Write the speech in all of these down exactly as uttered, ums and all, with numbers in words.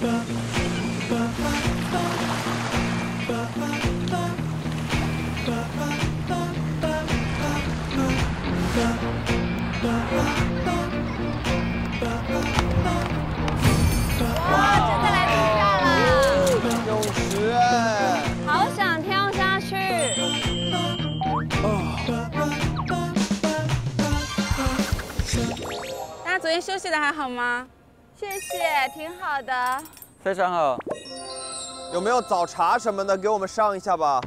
真的来度假了！泳池哎，好想跳下去。大家昨天休息的还好吗？谢谢，挺好的。非常好。有没有早茶什么的给我们上一下吧？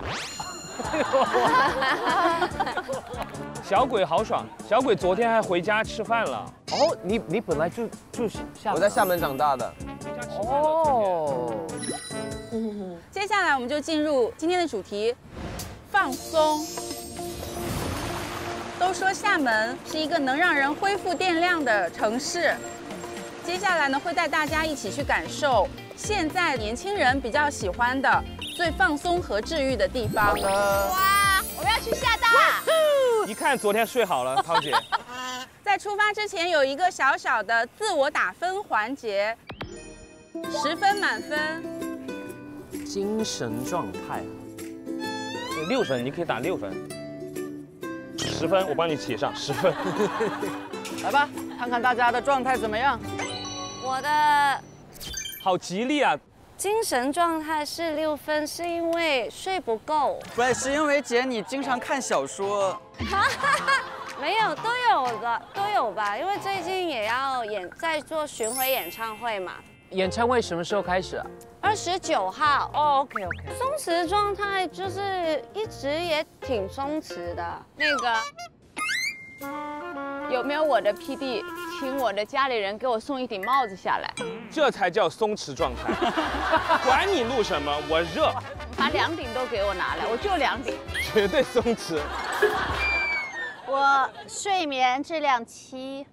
小鬼好爽，小鬼昨天还回家吃饭了。哦，你你本来就就厦门，我在厦门长大的。哦。嗯，接下来我们就进入今天的主题，放松。都说厦门是一个能让人恢复电量的城市，接下来呢会带大家一起去感受现在年轻人比较喜欢的最放松和治愈的地方。哇，我们要去厦大。 一看昨天睡好了，涛姐。在出发之前有一个小小的自我打分环节，十分满分。精神状态，六分，你可以打六分。十分，我帮你写上十分。来吧，看看大家的状态怎么样。我的好吉利啊。 精神状态是六分，是因为睡不够。不是，是因为姐你经常看小说。没有，都有的，都有吧。因为最近也要演，在做巡回演唱会嘛。演唱会什么时候开始啊？二十九号。哦 ，OK OK。松弛状态就是一直也挺松弛的。那个有没有我的 P D？ 请我的家里人给我送一顶帽子下来，这才叫松弛状态。管你录什么，我热。把两顶都给我拿来，我就两顶。绝对松弛。我睡眠质量七，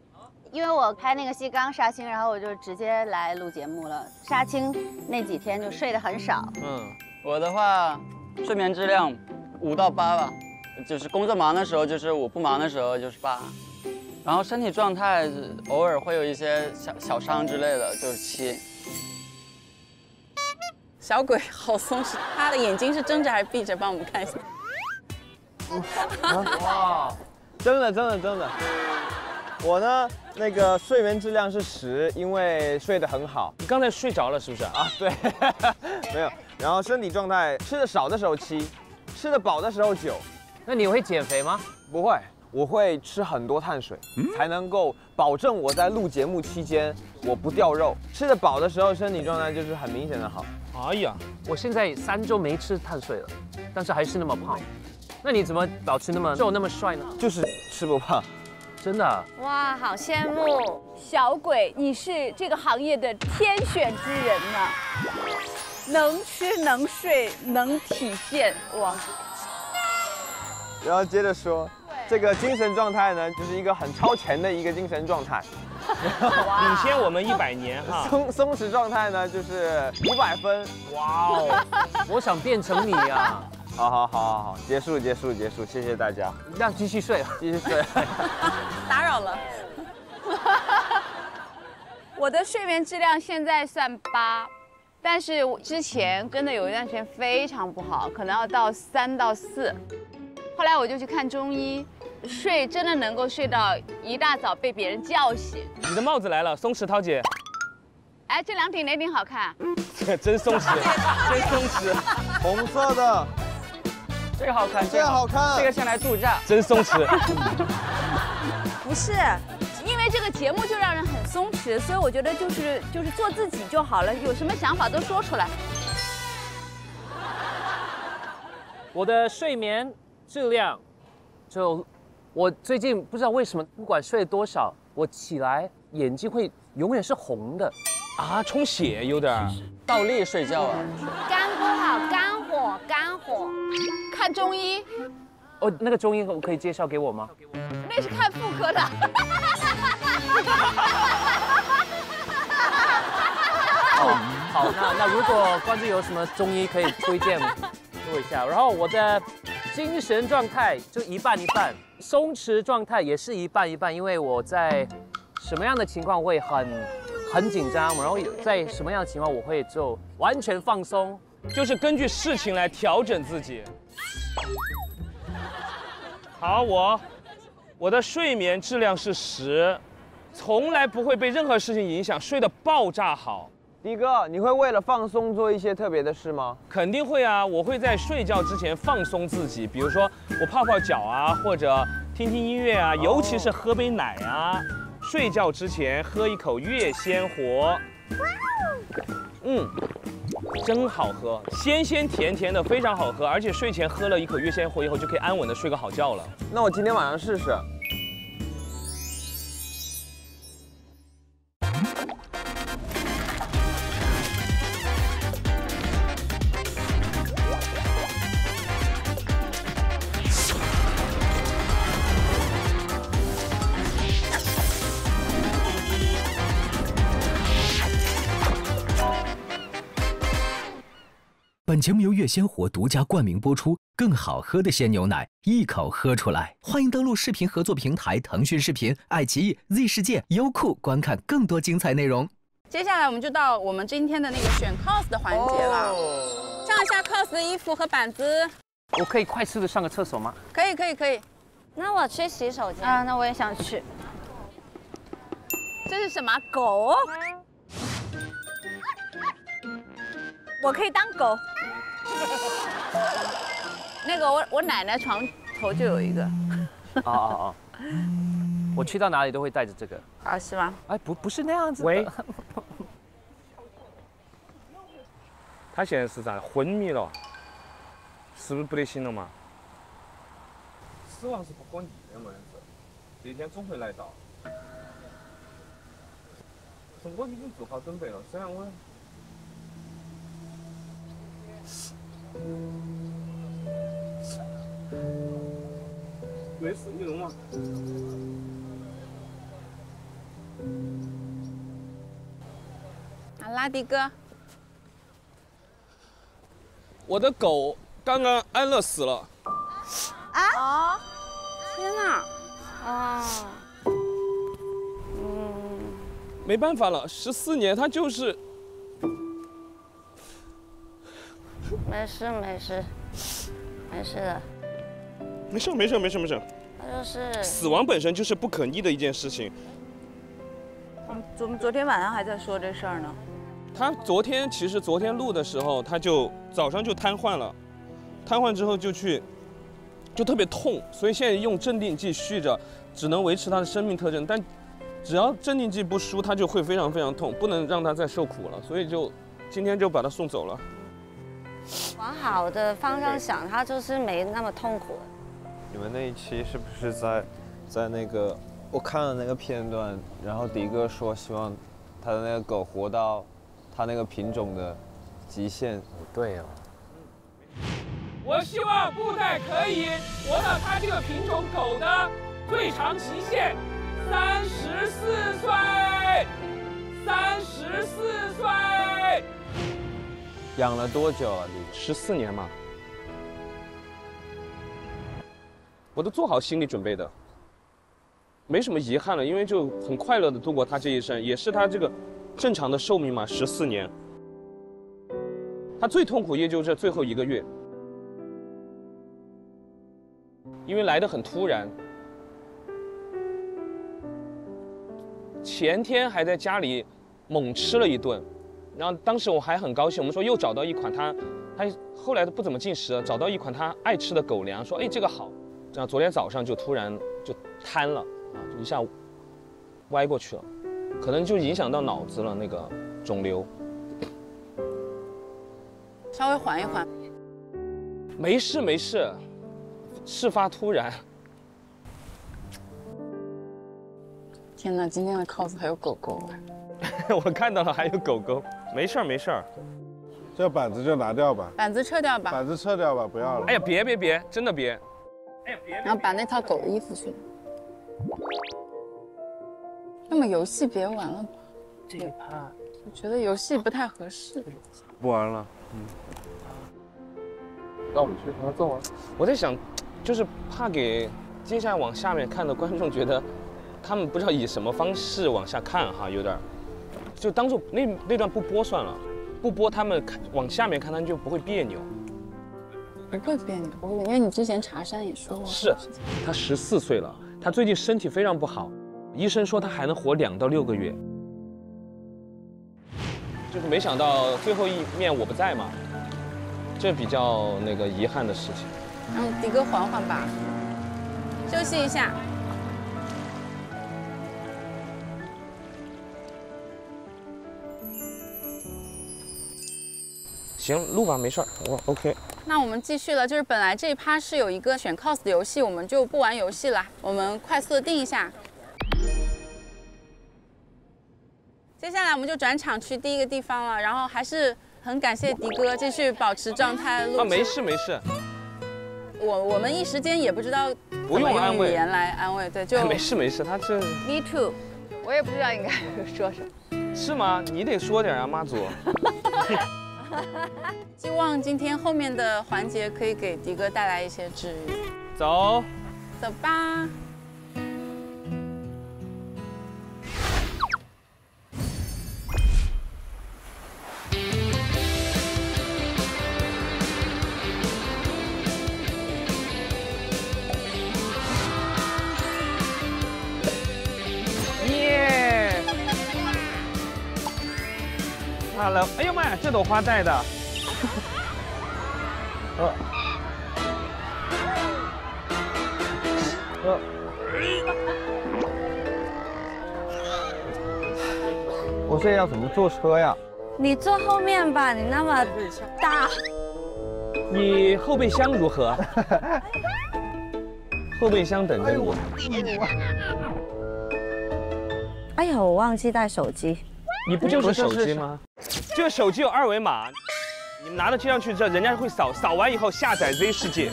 因为我拍那个戏刚杀青，然后我就直接来录节目了。杀青那几天就睡得很少。嗯，我的话，睡眠质量五到八吧，就是工作忙的时候，就是我不忙的时候就是八。 然后身体状态偶尔会有一些小小伤之类的，就是七。小鬼好松弛，他的眼睛是睁着还是闭着？帮我们看一下。哇，真的真的真的。我呢，那个睡眠质量是十，因为睡得很好。你刚才睡着了是不是啊？对，没有。然后身体状态，吃的少的时候七，吃的饱的时候九。那你会减肥吗？不会。 我会吃很多碳水，才能够保证我在录节目期间我不掉肉。吃得饱的时候，身体状态就是很明显的好。哎呀，我现在三周没吃碳水了，但是还是那么胖。那你怎么保持那么瘦那么帅呢？就是吃不胖，真的、啊。哇，好羡慕小鬼，你是这个行业的天选之人呢、啊，能吃能睡能体现哇。然后接着说。 这个精神状态呢，就是一个很超前的一个精神状态，领先我们一百年哈。松松弛状态呢，就是五百分。哇哦，我想变成你呀！好好好好好，结束结束结束，谢谢大家。那继续睡，继续睡。打扰了。我的睡眠质量现在算八，但是我之前真的有一段时间非常不好，可能要到三到四。后来我就去看中医。 睡真的能够睡到一大早被别人叫醒。你的帽子来了，松弛涛姐。哎，这两顶哪顶好看？真松弛，真松弛，红色的，这个好看，这个好看，这个先来度假，真松弛。不是，因为这个节目就让人很松弛，所以我觉得就是就是做自己就好了，有什么想法都说出来。我的睡眠质量就。 我最近不知道为什么，不管睡多少，我起来眼睛会永远是红的，啊，充血有点倒立睡觉啊。肝不好，肝火，肝火，看中医。哦，那个中医可以介绍给我吗？那是看妇科的。哦，好，那那如果观众有什么中医可以推荐做一下，然后我的。 精神状态就一半一半，松弛状态也是一半一半，因为我在什么样的情况会很很紧张，然后在什么样的情况我会就完全放松，就是根据事情来调整自己。好，我我的睡眠质量是十，从来不会被任何事情影响，睡得爆炸好。 迪哥，你会为了放松做一些特别的事吗？肯定会啊，我会在睡觉之前放松自己，比如说我泡泡脚啊，或者听听音乐啊，尤其是喝杯奶啊，睡觉之前喝一口月鲜活，嗯，真好喝，鲜鲜甜甜的，非常好喝，而且睡前喝了一口月鲜活以后，就可以安稳的睡个好觉了。那我今天晚上试试。 本节目由月鲜活独家冠名播出，更好喝的鲜牛奶，一口喝出来。欢迎登录视频合作平台腾讯视频、爱奇艺、Z 世界、优酷观看更多精彩内容。接下来我们就到我们今天的那个选 cos 的环节了，上一下 cos 的衣服和板子。我可以快速的上个厕所吗？可以，可以，可以。那我去洗手间啊，那我也想去。这是什么狗？ 我可以当狗。那个我我奶奶床头就有一个。哦哦哦！我去到哪里都会带着这个。啊，是吗？哎，不不是那样子的。喂。他现在是咋？昏迷了？是不是不得行了嘛？死亡是不可逆的嘛，这一天总会来到。我已经做好准备了，虽然我。 没事，你聋吗？啊，拉迪哥，我的狗刚刚安乐死了。啊！哦、天哪！啊！嗯，没办法了，十四年，它就是。 没事没事，没事的。没事没事没事没事。他就是死亡本身就是不可逆的一件事情。我们昨昨天晚上还在说这事儿呢。他昨天其实昨天录的时候，他就早上就瘫痪了，瘫痪之后就去，就特别痛，所以现在用镇定剂续着，只能维持他的生命特征，但只要镇定剂不输，他就会非常非常痛，不能让他再受苦了，所以就今天就把他送走了。 往好的方向想，他就是没那么痛苦。你们那一期是不是在，在那个我看了那个片段，然后迪哥说希望他的那个狗活到他那个品种的极限。对哦。我希望布袋可以活到他这个品种狗的最长极限，三十四岁，三十四岁。 养了多久啊？十四年嘛，我都做好心理准备的，没什么遗憾了，因为就很快乐的度过他这一生，也是他这个正常的寿命嘛，十四年。他最痛苦也就这最后一个月，因为来得很突然。前天还在家里猛吃了一顿。 然后当时我还很高兴，我们说又找到一款他，他后来都不怎么进食了，找到一款他爱吃的狗粮，说哎这个好。然后昨天早上就突然就瘫了啊，就一下歪过去了，可能就影响到脑子了那个肿瘤。稍微缓一缓。没事没事，事发突然。天哪，今天的 cos 还有狗狗哎！我看到了，还有狗狗。 没事儿没事儿，这板子就拿掉吧，板子撤掉吧，板子撤掉吧，不要了。哎呀，别别别，真的别！哎呀，别！然后把那套狗的衣服去了。那么游戏别玩了吧，这一趴，我觉得游戏不太合适。不玩了，嗯。那我们去合作啊。我在想，就是怕给接下来往下面看的观众觉得，他们不知道以什么方式往下看哈，有点。就当做那那段不播算了，不播他们看往下面看，他们就不会别扭。不会别扭，不会，因为你之前茶山也说过。是，他十四岁了，他最近身体非常不好，医生说他还能活两到六个月。就是没想到最后一面我不在嘛，这比较那个遗憾的事情。让迪哥缓缓吧，休息一下。 行，录吧，没事儿，我 OK。那我们继续了，就是本来这一趴是有一个选 cos 的游戏，我们就不玩游戏了，我们快速的定一下。接下来我们就转场去第一个地方了，然后还是很感谢迪哥继续保持状态录制。啊，没事没事。我我们一时间也不知道不用安慰，语言来安慰，对，就没事没事，他这。Me too， 我也不知道应该说什么。是吗？你得说点啊，妈祖。希望今天后面的环节可以给迪哥带来一些治愈。走，走吧。耶！好了，哎呦妈呀！ 这朵花戴的，呃，呃，我这要怎么坐车呀？你坐后面吧，你那么大。你后备箱如何？后备箱等着我。哎呀，我忘记带手机。你不就是手机吗？ 这个手机有二维码，你们拿到街上去之后，人家会扫，扫完以后下载 Z 世界，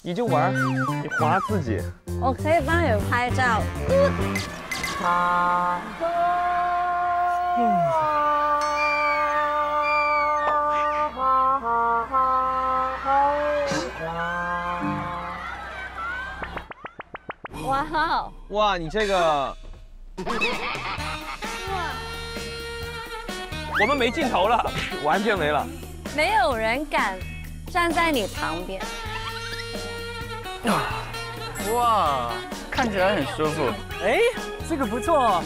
你就玩，你划自己。我可以帮你拍照。啊、嗯。哇哦！哇，你这个。我们没镜头了，完全没了。没有人敢站在你旁边。哇，看起来很舒服。哎，这个不错。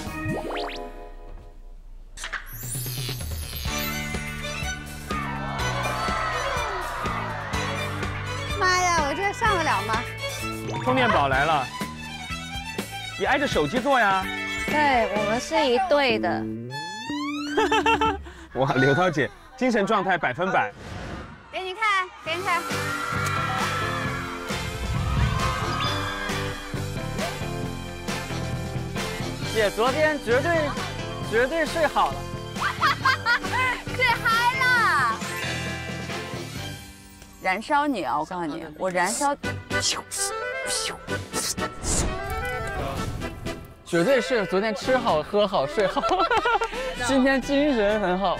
妈呀，我这上得了吗？充电宝来了，你挨着手机坐呀。对，我们是一对的。 哇，刘涛姐精神状态百分百。给你看，给你看。姐昨天绝对绝对睡好了，睡嗨了。燃烧你啊！我告诉你，我燃烧，绝对是昨天吃好喝好睡好。今天精神很好，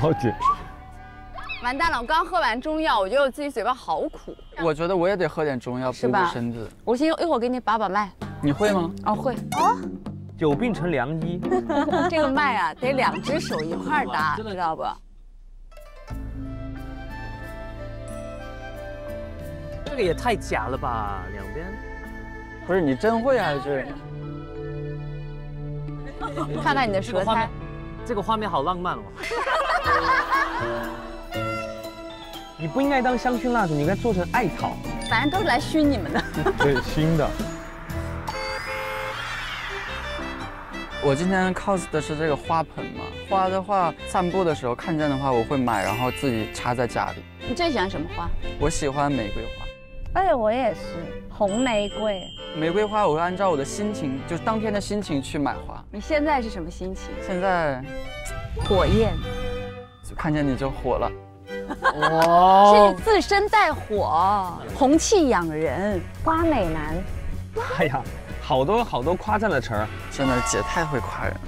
好姐。完蛋了，我刚喝完中药，我觉得我自己嘴巴好苦。我觉得我也得喝点中药补补身子。我先一会儿给你把把脉，你会吗？哦，会。哦，久病成良医。这个脉啊，得两只手一块搭，知道不？这个也太假了吧，两边。不是你真会还是？ 看看你的舌苔，这个画面好浪漫哦！你不应该当香薰蜡烛，你应该做成艾草。反正都是来熏你们的。对，熏的。我今天 cos 的是这个花盆嘛，花的话，散步的时候看见的话，我会买，然后自己插在家里。你最喜欢什么花？我喜欢玫瑰花。 哎，我也是红玫瑰。玫瑰花，我会按照我的心情，就是当天的心情去买花。你现在是什么心情？现在火焰，就看见你就火了。哇！是你自身在火，红气养人，花美男。哎呀，好多好多夸赞的词儿，真的姐太会夸人了。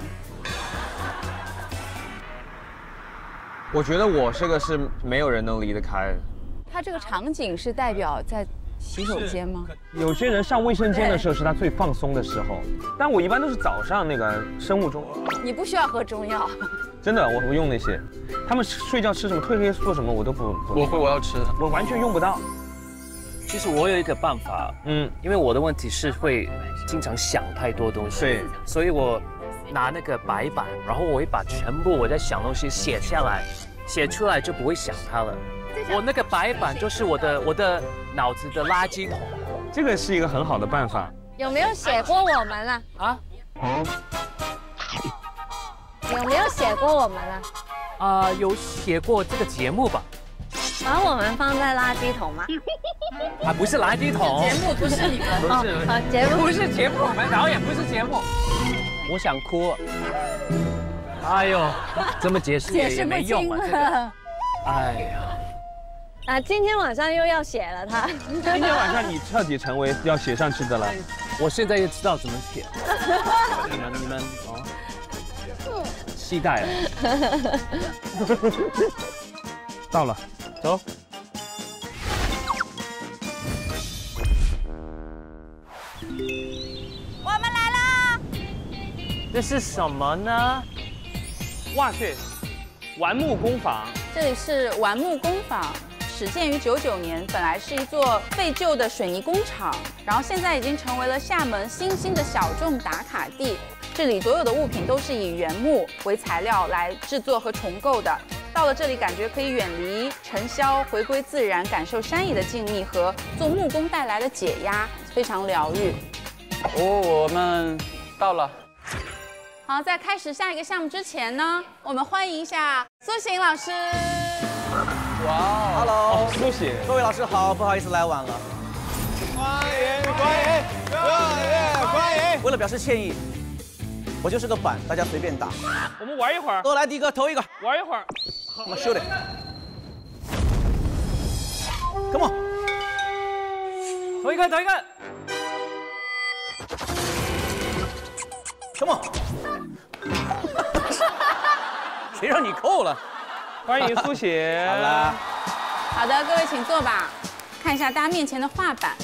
我觉得我这个是没有人能离得开。 它这个场景是代表在洗手间吗？有些人上卫生间的时候是他最放松的时候，但我一般都是早上那个生物钟。你不需要喝中药，真的，我不用那些。他们睡觉吃什么褪黑素做什么，我都不。我会，我要吃，我完全用不到。其实我有一个办法，嗯，因为我的问题是会经常想太多东西，对，所以我拿那个白板，然后我会把全部我在想东西写下来，写出来就不会想它了。 我那个白板就是我的我的脑子的垃圾桶，这个是一个很好的办法。有没有写过我们了啊？啊有没有写过我们了？啊、呃，有写过这个节目吧？把我们放在垃圾桶吗？啊，不是垃圾桶。节目不是你们，不是、哦、节目不是节目，我们导演不是节目。我想哭。哎呦，怎么解释也没用啊！这个、哎呀。 啊，今天晚上又要写了他。今天晚上你彻底成为要写上去的了。我现在就知道怎么写。你们你们哦，期待了。到了，走。我们来啦！这是什么呢？哇塞，玩木工坊。这里是玩木工坊。 始建于九九年，本来是一座废旧的水泥工厂，然后现在已经成为了厦门新兴的小众打卡地。这里所有的物品都是以原木为材料来制作和重构的。到了这里，感觉可以远离尘嚣，回归自然，感受山野的静谧和做木工带来的解压，非常疗愈。哦，我们到了。好，在开始下一个项目之前呢，我们欢迎一下苏醒老师。 哇 ，Hello， 苏醒，各位老师好，不好意思来晚了。欢迎欢迎欢迎欢迎！为了表示歉意，我就是个板，大家随便打。我们玩一会儿。都来第一个，投一个。玩一会儿。好，我们秀点。Come on， 投一个，投一个。Come on， 谁让你扣了？ 欢迎苏醒。好了，好的，各位请坐吧。看一下大家面前的画板，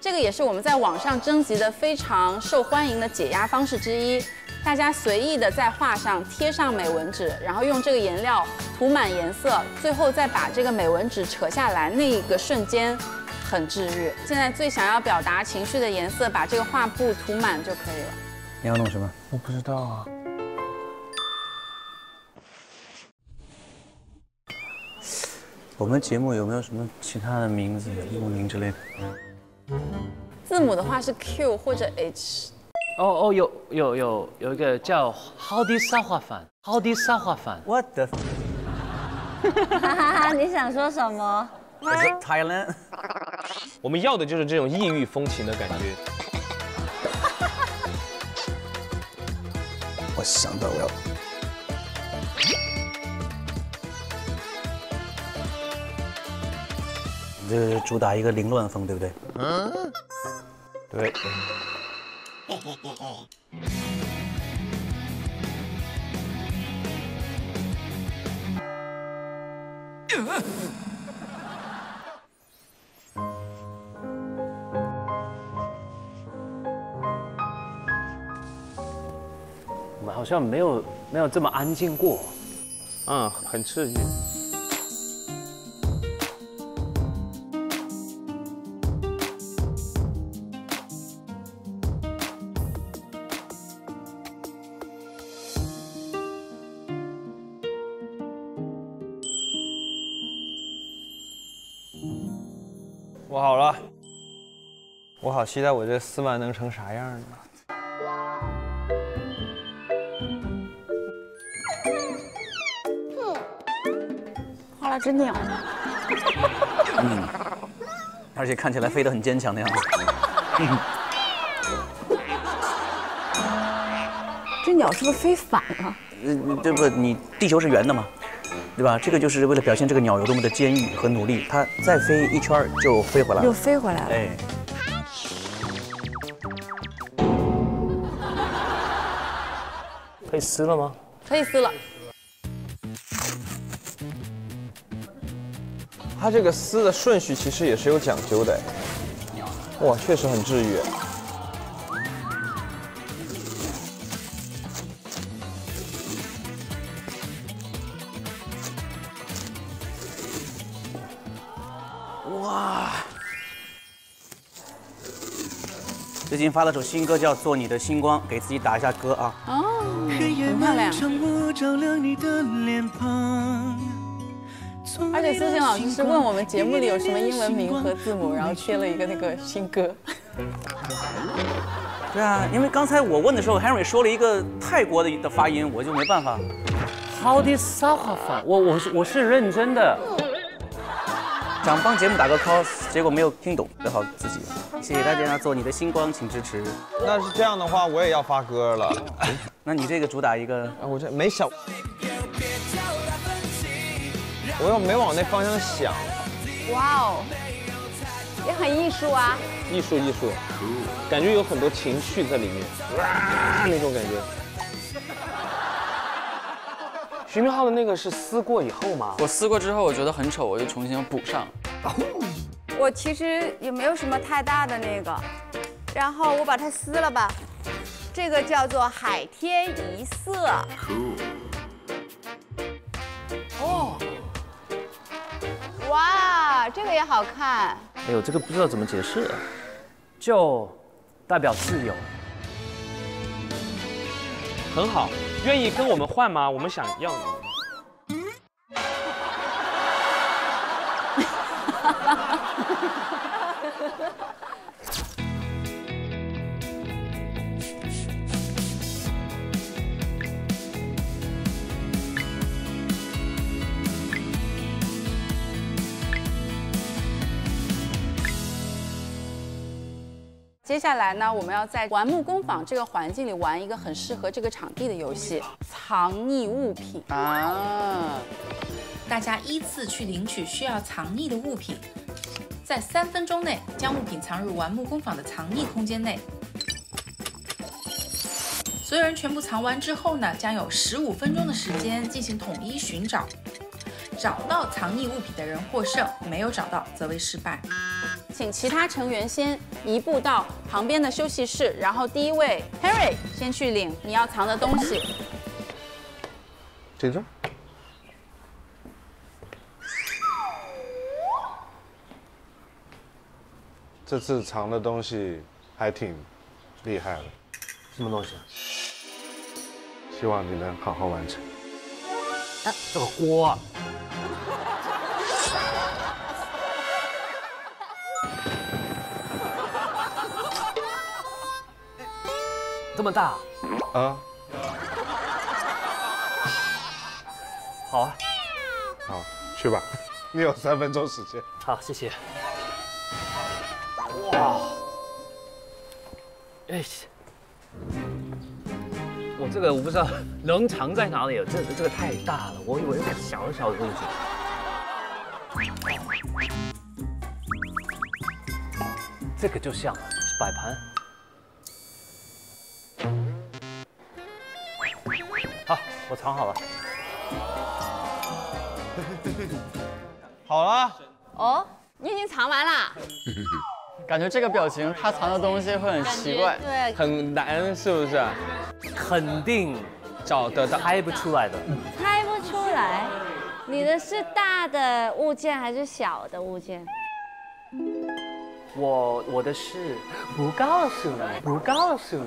这个也是我们在网上征集的非常受欢迎的解压方式之一。大家随意的在画上贴上美纹纸，然后用这个颜料涂满颜色，最后再把这个美纹纸扯下来，那一个瞬间很治愈。现在最想要表达情绪的颜色，把这个画布涂满就可以了。你要弄什么？我不知道啊。 我们节目有没有什么其他的名字、艺名之类的？字母的话是 Q 或者 H。哦哦，有有有有一个叫好的沙画饭，好的沙画饭。What the？ 哈哈哈！你想说什么 ？Thailand。我们要的就是这种异域风情的感觉。我想到我要。 就是主打一个凌乱风，对不对？嗯，对。我们好像没有没有这么安静过，嗯，很刺激。 我好了，我好期待我这丝袜能成啥样呢？画了只鸟，嗯，而且看起来飞得很坚强的样子。这鸟是不是飞反了？呃，对不，你地球是圆的嘛？ 对吧？这个就是为了表现这个鸟有多么的坚毅和努力，它再飞一圈就飞回来了，又飞回来了。哎，可以撕了吗？可以撕了。它这个撕的顺序其实也是有讲究的，哇，确实很治愈。哇！最近发了首新歌叫《做你的星光》，给自己打一下歌啊。哦，很漂亮。 而且思贤老师是问我们节目里有什么英文名和字母，然后贴了一个那个新歌。对啊，因为刚才我问的时候 ，Henry 说了一个泰国的的发音，我就没办法。How did Sahafa？ 我我是我是认真的，想帮节目打个 call， 结果没有听懂，只好自己。谢谢大家，做你的星光，请支持。那是这样的话，我也要发歌了。那你这个主打一个，我这没想。 我又没往那方向想，哇哦，也很艺术啊！艺术艺术，感觉有很多情绪在里面，哇，那种感觉。徐明浩的那个是撕过以后吗？我撕过之后，我觉得很丑，我就重新补上。我其实也没有什么太大的那个，然后我把它撕了吧，这个叫做海天一色。哦。 哇，这个也好看。哎呦，这个不知道怎么解释，就代表自由，很好。愿意跟我们换吗？我们想要你。接下来呢，我们要在玩木工坊这个环境里玩一个很适合这个场地的游戏——藏匿物品啊！大家依次去领取需要藏匿的物品，在三分钟内将物品藏入玩木工坊的藏匿空间内。所有人全部藏完之后呢，将有十五分钟的时间进行统一寻找，找到藏匿物品的人获胜，没有找到则为失败。 请其他成员先移步到旁边的休息室，然后第一位 Henry 先去领你要藏的东西。这个？这次藏的东西还挺厉害的。什么东西？希望你能好好完成。哎，这个锅。 这么大，啊，好啊，好，去吧，你有三分钟时间。好，谢谢。哇，哎，我这个我不知道能藏在哪里，这这个太大了，我有一个小小的东西，这个就像是摆盘。 好，我藏好了。好了。哦，你已经藏完了。感觉这个表情，他藏的东西会很奇怪，对，很难，是不是？肯定找得到，猜不出来的。猜不出来，你的是大的物件还是小的物件？我我的是不告诉你，不告诉你。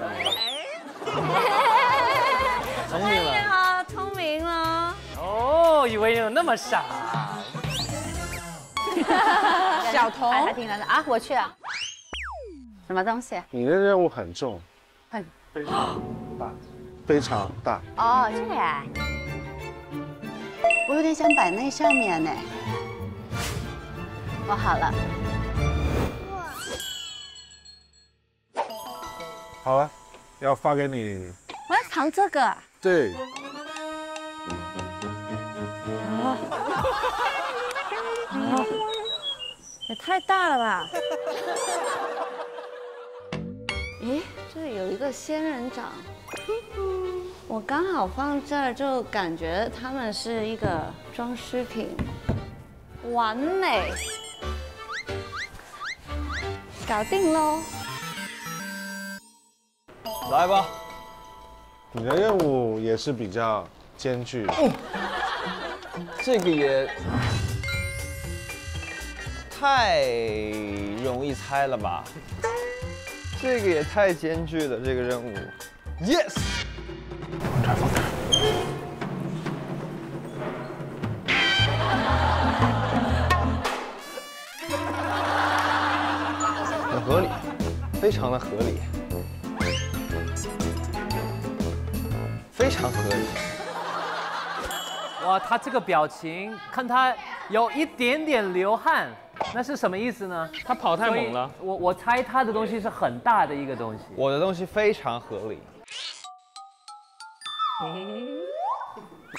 聪明了，好聪明了。哦，以为你有那么傻。小童，还挺难的啊！我去啊。什么东西？你的任务很重，很大，非常大。哦，这个呀，我有点想摆那上面呢。我好了。好了，要发给你。我要藏这个。 对。啊！啊！也太大了吧！咦，这有一个仙人掌，我刚好放这儿，就感觉它们是一个装饰品。揾嚟，搞定咯！来吧，你的任务也是比较艰巨的，哦、这个也太容易猜了吧？这个也太艰巨了，这个任务 ，yes， 往这儿放点。 合理，非常的合理，非常合理。哇，他这个表情，看他有一点点流汗，那是什么意思呢？他跑太猛了。我我猜他的东西是很大的一个东西。我的东西非常合理，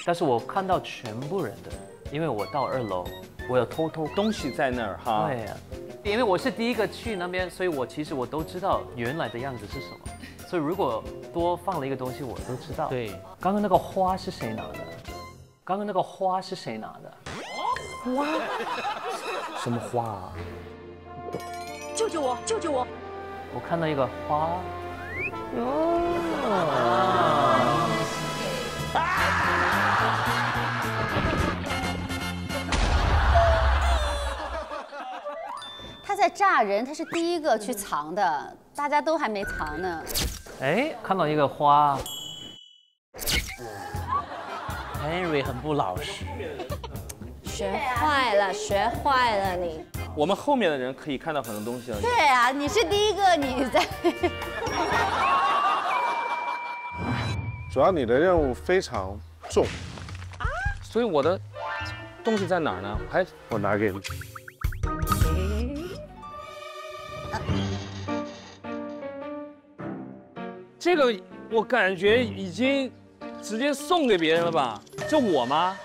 但是我看到全部人的，因为我到二楼，我有偷偷东西在那儿哈。对呀、啊。 因为我是第一个去那边，所以我其实我都知道原来的样子是什么，所以如果多放了一个东西，我都知道。对，刚刚那个花是谁拿的？刚刚那个花是谁拿的？花？什么花啊？救救我！救救我！我看到一个花。哦。啊！啊 在炸人，他是第一个去藏的，大家都还没藏呢。哎，看到一个花 ，Henry 很不老实，学坏了，学坏了你。我们后面的人可以看到很多东西了。对啊，你是第一个，你在。主要你的任务非常重，啊、所以我的东西在哪儿呢？还我拿给你。 这个我感觉已经直接送给别人了吧？这我吗？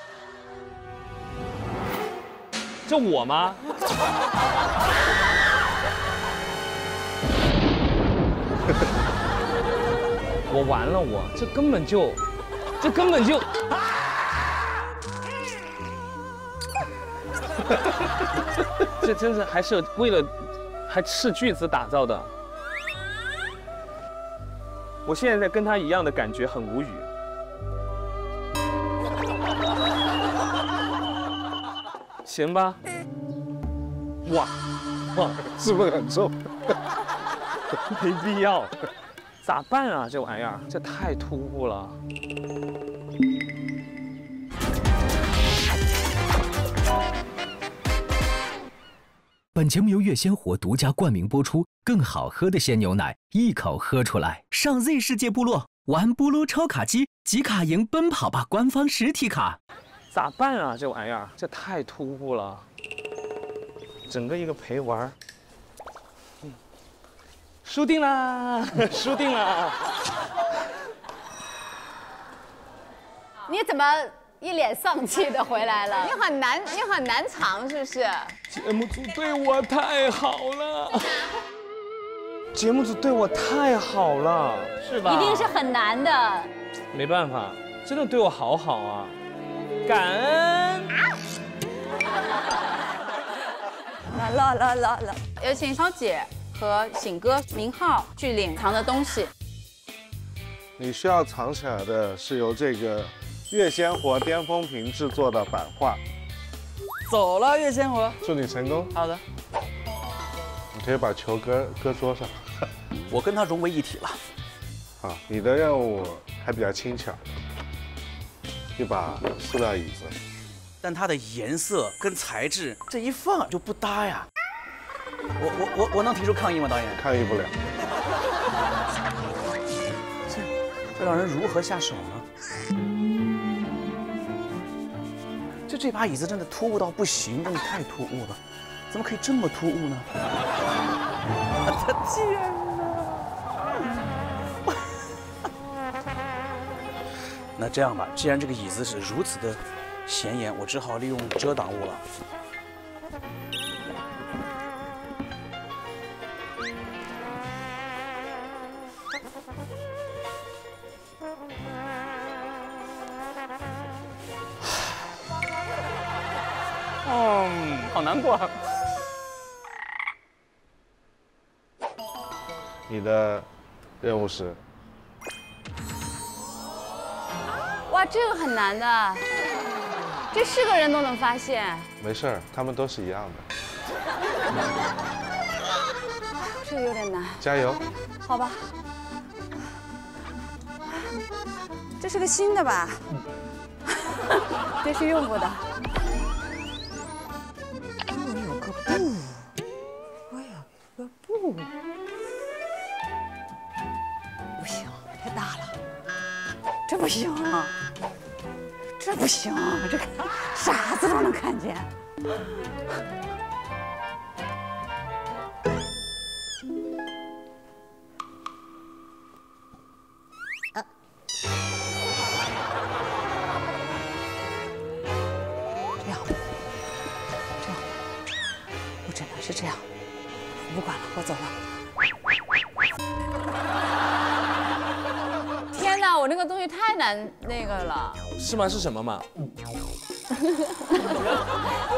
这我吗？我完了我，我这根本就，这根本就。这真是还是为了还斥巨资打造的。 我现在在跟他一样的感觉很无语。行吧。哇，哇，是不是很重？没必要。咋办啊？这玩意儿，这太突兀了。本节目由月鲜活独家冠名播出。 更好喝的鲜牛奶，一口喝出来！上 Z 世界部落玩布鲁超卡机，集卡营奔跑吧官方实体卡。咋办啊？这玩意儿，这太突兀了。整个一个陪玩，嗯，输定啦，输定啦！你怎么一脸丧气的回来了？你很难，你很难藏，是不是？节目组对我太好了。 节目组对我太好了，是吧？一定是很难的，没办法，真的对我好好啊，感恩。啦啦啦啦啦！有请超姐和醒哥、明浩去领藏的东西。你需要藏起来的是由这个月鲜活巅峰屏制作的版画。走了，月鲜活，祝你成功。好的。 你可以把球搁搁桌上，我跟它融为一体了。啊，你的任务还比较轻巧，一把塑料椅子，但它的颜色跟材质这一放就不搭呀。我我我我能提出抗议吗，导演？抗议不了。这这让人如何下手呢？就这把椅子真的突兀到不行，真的太突兀了。 怎么可以这么突兀呢？我的天哪！那这样吧，既然这个椅子是如此的显眼，我只好利用遮挡物了。哦，好难过。你的任务是？哇，这个很难的，这是个人都能发现。没事儿，他们都是一样的。这个有点难。加油。好吧。 这是个新的吧？这是用过的。我有个布，我有个布，不行，太大了，这不行，这不行，这个傻子都能看见。啊 是这样，我不管了，我走了。天哪，我那个东西太难那个了。是吗？是什么嘛？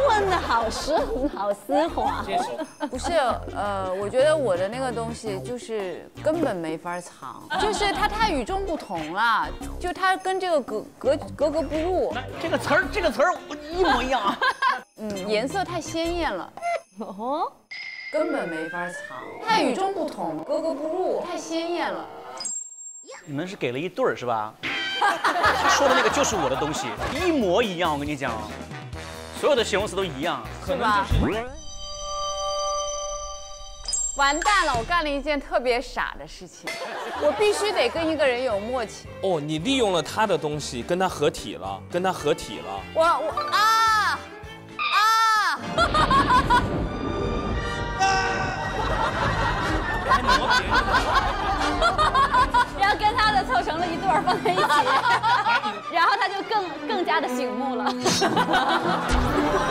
问的好深，好丝滑。不是，呃，我觉得我的那个东西就是根本没法藏，就是它太与众不同了，就它跟这个格格格格不入。这个词儿，这个词儿一模一样啊。嗯，颜色太鲜艳了。 哦，根本没法藏，太与众不同，格格不入，太鲜艳了。你们是给了一对儿是吧？他说的那个就是我的东西，一模一样。我跟你讲，所有的形容词都一样，是吧？完蛋了，我干了一件特别傻的事情，我必须得跟一个人有默契。哦，你利用了他的东西，跟他合体了，跟他合体了。我我啊啊！然后跟他的凑成了一对儿放在一起，然后他就更更加的醒目了。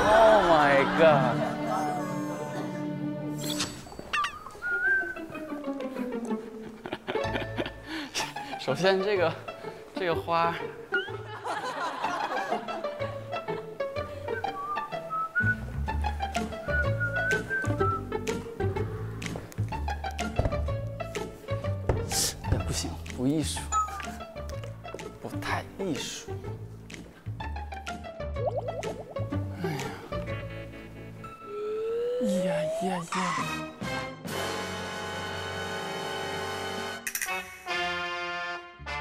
Oh my god！ 首先这个这个花，不艺术，不太艺术。哎呀，呀呀呀！女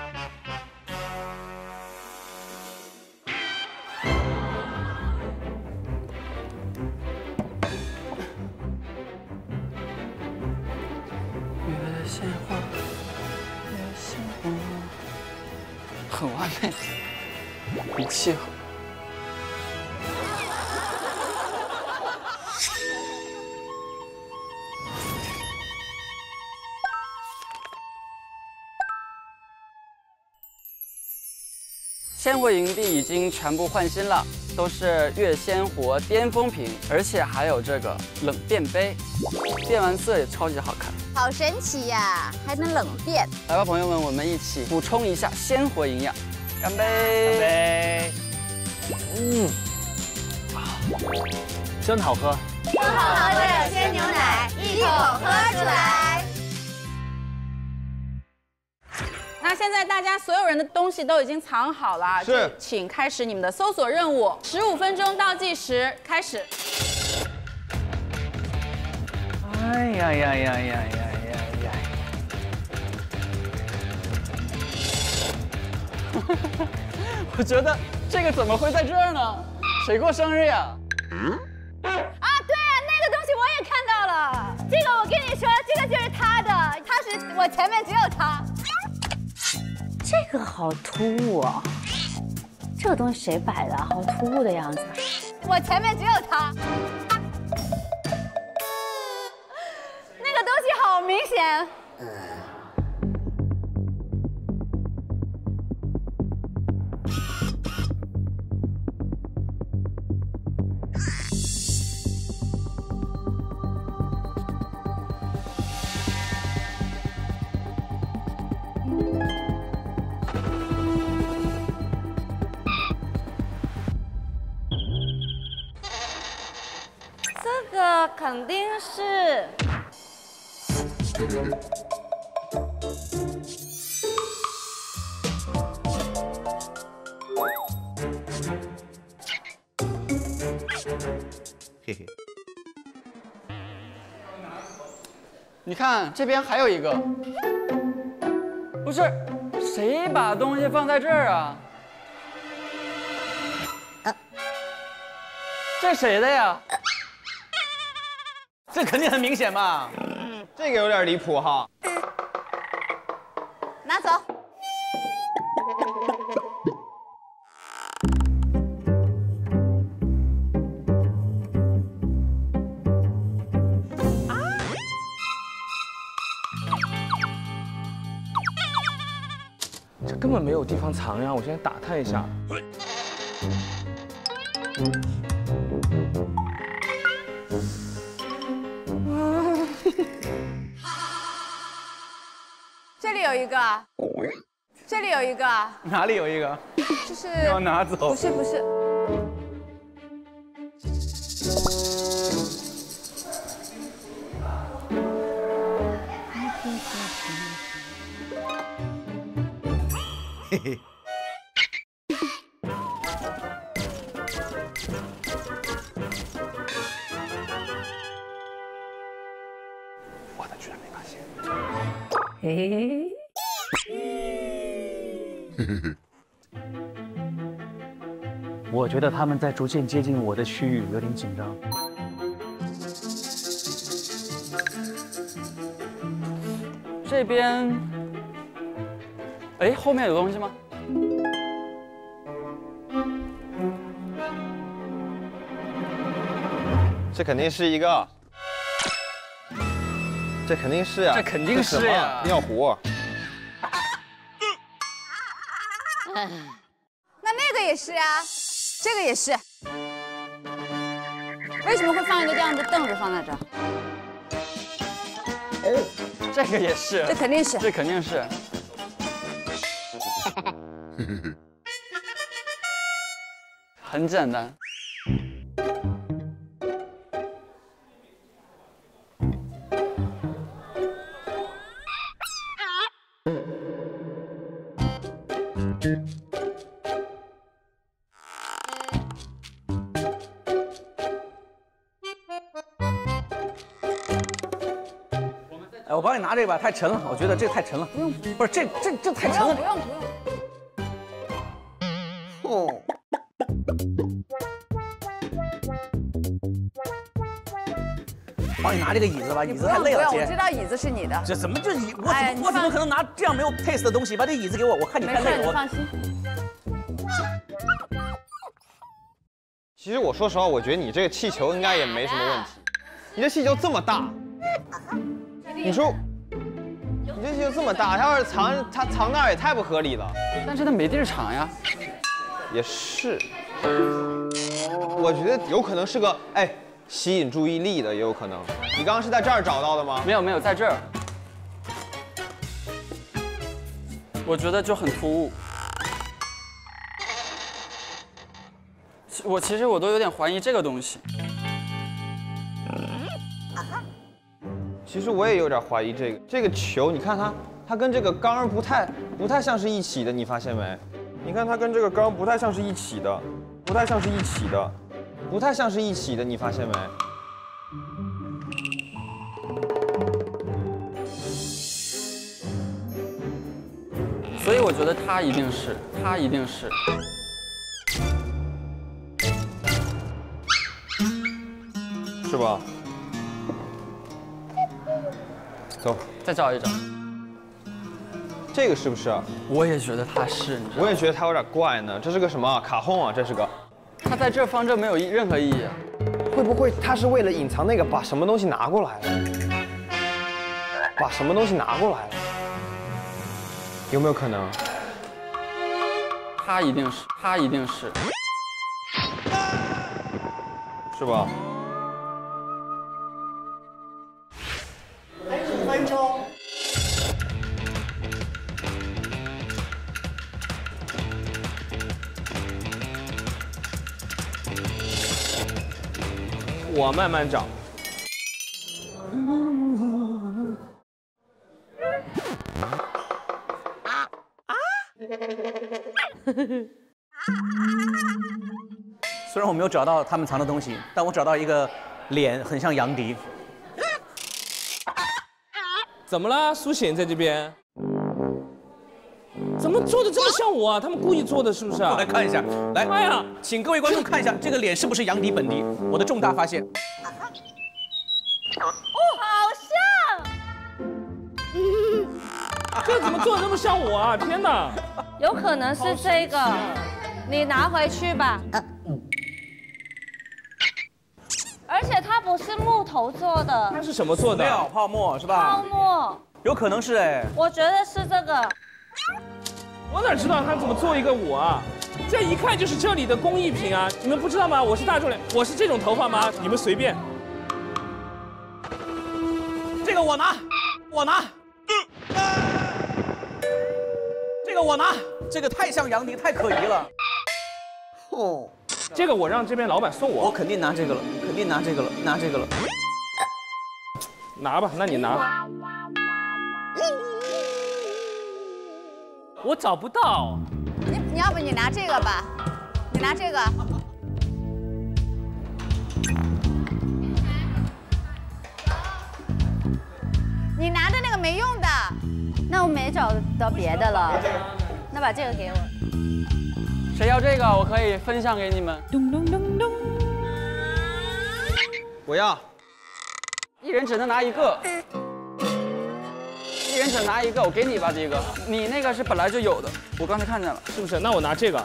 儿的鲜花。 很完美，很气候。鲜活营地已经全部换新了，都是月鲜活巅峰瓶，而且还有这个冷变杯，变完色也超级好看。 好神奇呀，还能冷变！来吧，朋友们，我们一起补充一下鲜活营养，干杯！干杯！嗯，啊，真好喝！更好喝的鲜牛奶，一口喝出来。那现在大家所有人的东西都已经藏好了，是，请开始你们的搜索任务，十五分钟倒计时开始。 哎呀呀呀呀呀呀呀！我觉得这个怎么会在这儿呢？谁过生日呀？嗯？啊，对啊，那个东西我也看到了。这个我跟你说，这个就是他的，他是我前面只有他。这个好突兀啊！这个东西谁摆的？好突兀的样子。我前面只有他。 好明显，的肯定是嘿嘿。你看这边还有一个，不是谁把东西放在这儿啊？ 这谁的呀？这肯定很明显吧？嗯、这个有点离谱哈。拿走。啊！这根本没有地方藏呀！我先打探一下。嗯 这里有一个，这里有一个，哪里有一个？就是要拿走？不是不是。嘿嘿。我的居然没发现。哎。 我觉得他们在逐渐接近我的区域，有点紧张。这边，哎，后面有东西吗？这肯定是一个，这肯定是啊，这肯定是啊，尿壶。 也是啊，这个也是。为什么会放一个这样的凳子放在这儿？哦，这个也是，这肯定是，这肯定是。很简单。我帮你拿这个吧，太沉了，我觉得这太沉了。不用，不是这这这太沉了。不用不用。哦。帮你拿这个椅子吧，椅子太累了。不用，我知道椅子是你的。这怎么就椅？我我怎么可能拿这样没有 taste 的东西？把这椅子给我，我看你太累了。你放心。其实我说实话，我觉得你这个气球应该也没什么问题。你这气球这么大。 你说，你这就这么大，它要是藏它藏那儿也太不合理了。但是它没地儿藏呀。也是，我觉得有可能是个哎吸引注意力的，也有可能。你刚刚是在这儿找到的吗？没有没有，在这儿。我觉得就很突兀。我其实我都有点怀疑这个东西。 其实我也有点怀疑这个这个球，你看它，它跟这个缸不太不太像是一起的，你发现没？你看它跟这个缸不太像是一起的，不太像是一起的，不太像是一起的，你发现没？所以我觉得它一定是，它一定是。 是吧？走，再找一找。这个是不是？我也觉得它是，你知道吗？我也觉得它有点怪呢。这是个什么卡轰啊？这是个。它在这放这没有任何意义啊。会不会它是为了隐藏那个，把什么东西拿过来了？把什么东西拿过来了？有没有可能？它一定是，它一定是，是吧？ 我慢慢找，虽然我没有找到他们藏的东西，但我找到一个脸很像杨迪。怎么啦，苏醒在这边？怎么做的这么像我啊？他们故意做的是不是啊？我来看一下，来，哎呀，请各位观众看一下这个脸是不是杨迪本迪？我的重大发现。哦，好像。这怎么做的那么像我啊？天哪！有可能是这个，你拿回去吧。啊 而且它不是木头做的，它是什么做的？料泡沫是吧？泡沫，有可能是哎，我觉得是这个。我哪知道他怎么做一个我啊？这一看就是这里的工艺品啊！你们不知道吗？我是大众脸，我是这种头发吗？你们随便。这个我拿，我拿。嗯啊、这个我拿，这个太像杨迪，太可疑了。哦。 这个我让这边老板送我，我肯定拿这个了，肯定拿这个了，拿这个了，拿吧，那你拿。我找不到，你你要不你拿这个吧，你拿这个。你拿的那个没用的，那我没找到别的了，那把这个给我。 谁要这个？我可以分享给你们。咚咚咚咚！我要。一人只能拿一个。一人只拿一个，我给你吧，这个。你那个是本来就有的，我刚才看见了，是不是？那我拿这个。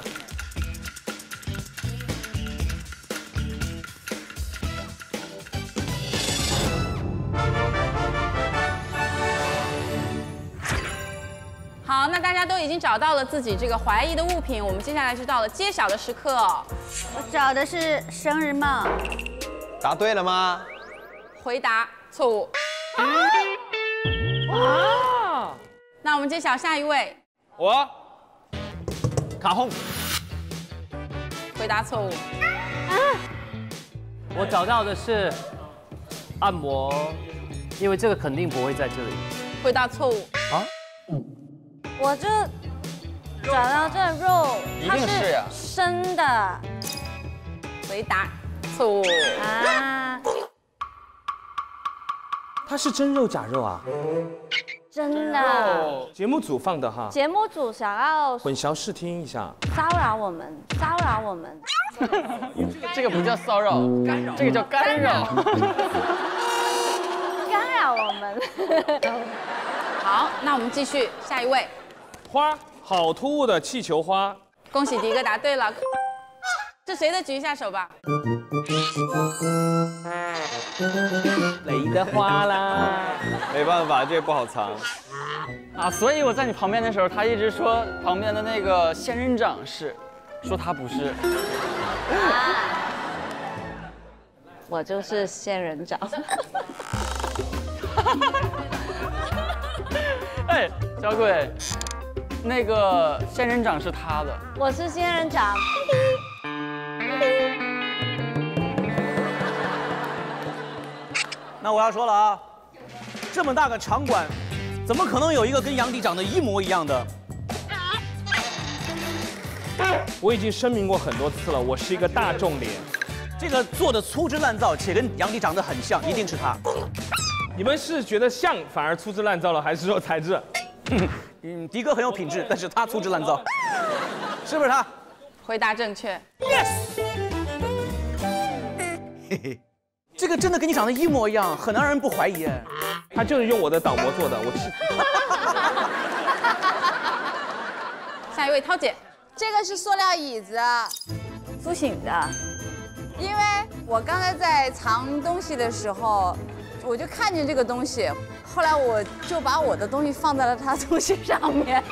好，那大家都已经找到了自己这个怀疑的物品，我们接下来就到了揭晓的时刻。我找的是生日帽，答对了吗？回答错误。啊！那我们揭晓下一位。我，卡轰。回答错误。啊！我找到的是按摩，因为这个肯定不会在这里。回答错误。啊？ 我就找到这肉，一定是呀，生的。回答错误啊！它是真肉假肉啊？真的。节目组放的哈。节目组想要混淆视听一下，骚扰我们，骚扰我们。这个不叫骚扰，干扰，这个叫干扰。干扰我们。好，那我们继续下一位。 花，好突兀的气球花！恭喜迪哥答对了，是谁的举一下手吧？雷的花啦，没办法，这不好藏。啊，所以我在你旁边的时候，他一直说旁边的那个仙人掌是，说他不是。我就是仙人掌。哎，小鬼。 那个仙人掌是他的，我是仙人掌。那我要说了啊，这么大个场馆，怎么可能有一个跟杨迪长得一模一样的？我已经声明过很多次了，我是一个大众脸，这个做的粗制滥造且跟杨迪长得很像，一定是他。你们是觉得像反而粗制滥造了，还是说材质？嗯，迪哥很有品质，但是他粗制滥造，是不是他？回答正确。Yes。嘿嘿，这个真的跟你长得一模一样，很难让人不怀疑。他就是用我的导模做的，我是。下一位，涛姐，这个是塑料椅子，苏醒的。因为我刚才在藏东西的时候，我就看见这个东西。 后来我就把我的东西放在了他东西上面。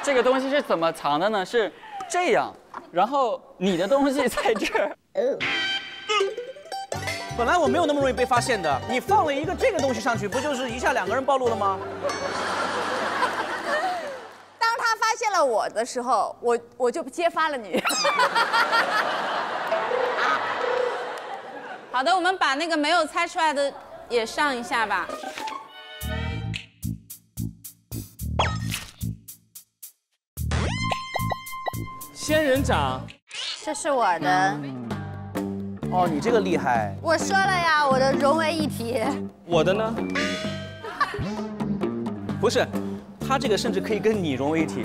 这个东西是怎么藏的呢？是这样，然后你的东西在这儿。本来我没有那么容易被发现的，你放了一个这个东西上去，不就是一下两个人暴露了吗？当他发现了我的时候，我我就揭发了你。好的，我们把那个没有猜出来的。 也上一下吧。仙人掌，这是我的。哦，你这个厉害。我说了呀，我的融为一体。我的呢？不是，他这个甚至可以跟你融为一体。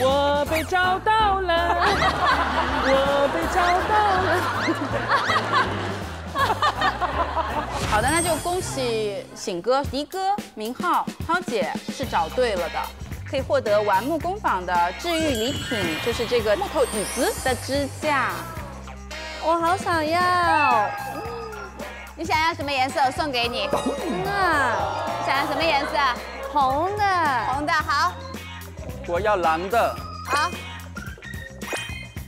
我被找到了，我被找到了。好的，那就恭喜醒哥、迪哥、明浩、涛姐是找对了的，可以获得玩木工坊的治愈礼品，就是这个木头椅子的支架。我好想要，你想要什么颜色？我送给你。嗯啊。 想要什么颜色？红的，红的好。我要蓝的。好，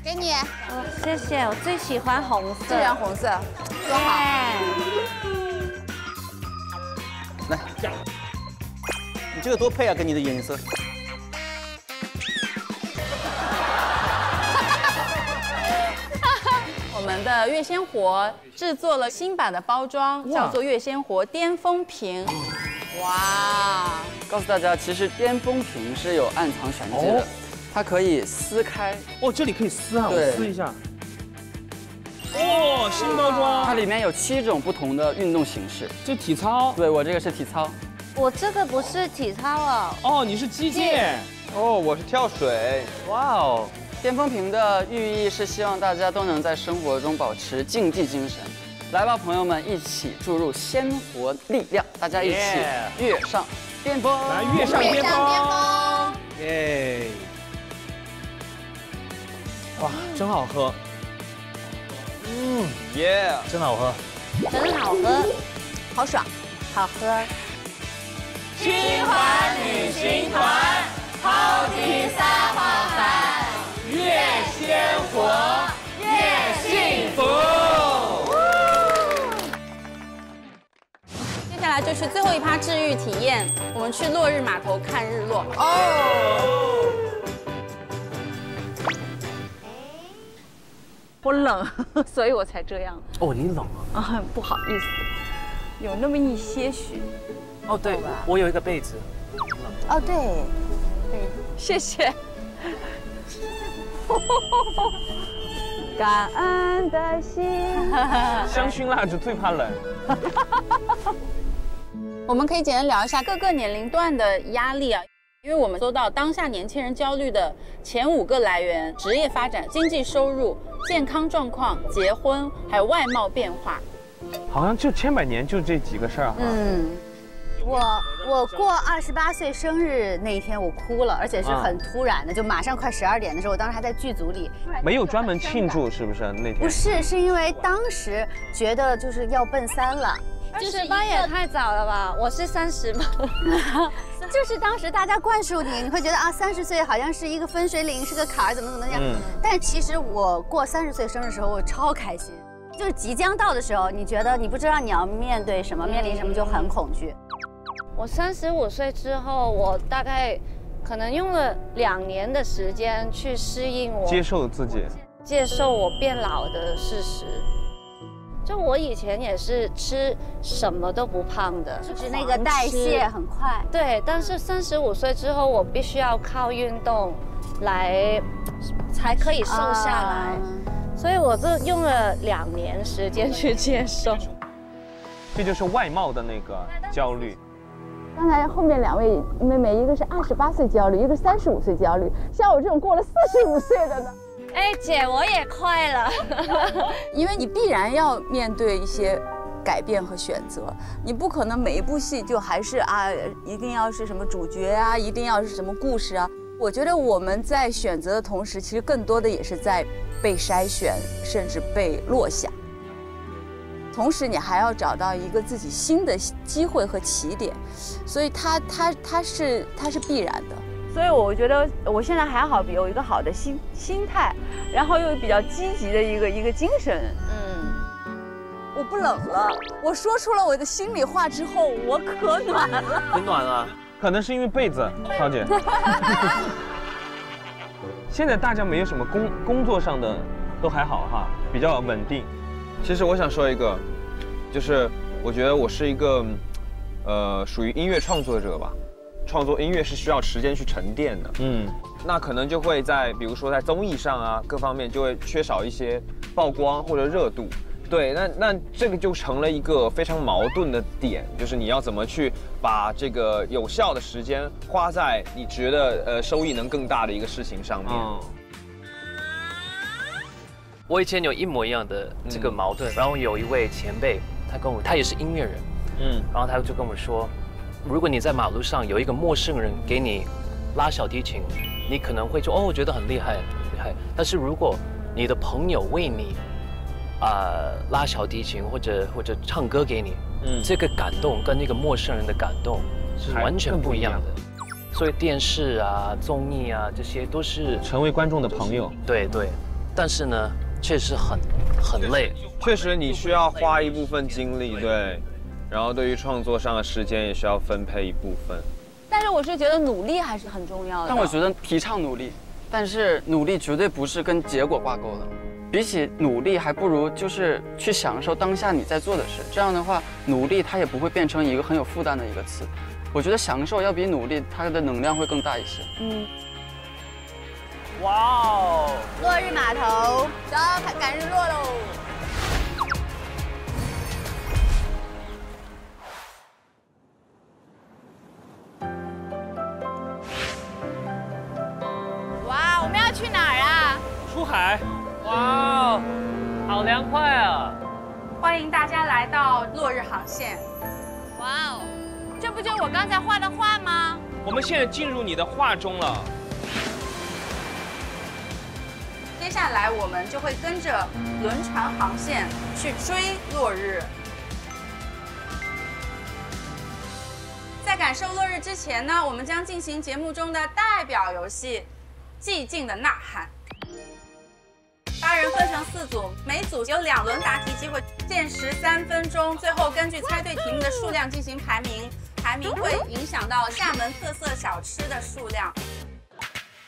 给你。哦，谢谢，我最喜欢红色。最喜欢红色，多好。来，你这个多配啊，跟你的颜色。我们的月鲜活制作了新版的包装，叫做月鲜活巅峰瓶。 哇！告诉大家，其实巅峰瓶是有暗藏玄机的，哦、它可以撕开。哦，这里可以撕啊，我撕一下。哦，新包装。它里面有七种不同的运动形式。这体操？对，我这个是体操。我这个不是体操啊。哦，你是击剑。哦，我是跳水。哇哦！巅峰瓶的寓意是希望大家都能在生活中保持竞技精神。 来吧，朋友们，一起注入鲜活力量，大家一起跃上巅峰！来，跃上巅峰！耶！哇，真好喝！嗯，耶，真好喝！真好喝，好爽，好喝！新环旅行团，超级撒谎版，越鲜活越幸福。 接下来就是最后一趴治愈体验，我们去落日码头看日落。哦，我冷，所以我才这样。哦，你冷啊？啊，不好意思，有那么一些许。哦，对，我有一个被子。哦，对，被子，谢谢。感恩的心。香薰蜡烛最怕冷。我们可以简单聊一下各个年龄段的压力啊，因为我们搜到当下年轻人焦虑的前五个来源：职业发展、经济收入、健康状况、结婚，还有外貌变化。好像就千百年就这几个事儿哈。嗯，我我过二十八岁生日那一天我哭了，而且是很突然的，就马上快十二点的时候，我当时还在剧组里。没有专门庆祝是不是那天？不是，是因为当时觉得就是要奔三了。 二十八也太早了吧！我是三十嘛，就是当时大家灌输你，你会觉得啊，三十岁好像是一个分水岭，是个坎儿，怎么怎么样。嗯、但其实我过三十岁生日的时候，我超开心，就是即将到的时候，你觉得你不知道你要面对什么，嗯、面临什么就很恐惧。我三十五岁之后，我大概可能用了两年的时间去适应我，接受自己，接受我变老的事实。 就我以前也是吃什么都不胖的，就是那个代谢很快。对，但是三十五岁之后，我必须要靠运动来才可以瘦下来，嗯、所以我就用了两年时间去接受。这就是外貌的那个焦虑。刚才后面两位妹妹，一个是二十八岁焦虑，一个三十五岁焦虑，像我这种过了四十五岁的呢？ 哎，姐，我也快了，因为你必然要面对一些改变和选择，你不可能每一部戏就还是啊，一定要是什么主角啊，一定要是什么故事啊。我觉得我们在选择的同时，其实更多的也是在被筛选，甚至被落下。同时，你还要找到一个自己新的机会和起点，所以它它它是它是必然的。 所以我觉得我现在还好，有一个好的心心态，然后又比较积极的一个一个精神，我不冷了。我说出了我的心里话之后，我可暖了。很暖啊，可能是因为被子，小姐。现在大家没有什么工工作上的，都还好哈，比较稳定。其实我想说一个，就是我觉得我是一个，呃，属于音乐创作者吧。创作音乐是需要时间去沉淀的，嗯，那可能就会在比如说在综艺上啊，各方面就会缺少一些曝光或者热度。对，那那这个就成了一个非常矛盾的点，就是你要怎么去把这个有效的时间花在你觉得呃收益能更大的一个事情上面。嗯，我以前有一模一样的这个矛盾，嗯，然后有一位前辈，他跟我，他也是音乐人，嗯，然后他就跟我说，如果你在马路上有一个陌生人给你拉小提琴，你可能会就哦，我觉得很厉害，厉害。但是如果你的朋友为你啊、呃、拉小提琴或者或者唱歌给你，嗯，这个感动跟那个陌生人的感动是完全不一样的。所以电视啊、综艺啊这些都是成为观众的朋友。对对，但是呢，确实很很累，确实你需要花一部分精力，对。然后对于创作上的时间也需要分配一部分，但是我是觉得努力还是很重要的。但我觉得提倡努力，但是努力绝对不是跟结果挂钩的。比起努力，还不如就是去享受当下你在做的事。这样的话，努力它也不会变成一个很有负担的一个词。我觉得享受要比努力它的能量会更大一些。嗯。哇哦！落日码头，走，赶日落喽。去哪儿啊？出海！哇哦，好凉快啊！欢迎大家来到落日航线。哇哦，这不就我刚才画的画吗？我们现在进入你的画中了。接下来我们就会跟着轮船航线去追落日。在感受落日之前呢，我们将进行节目中的代表游戏。寂静的呐喊。八人分成四组，每组有两轮答题机会，限时三分钟。最后根据猜对题目的数量进行排名，排名会影响到厦门特色小吃的数量。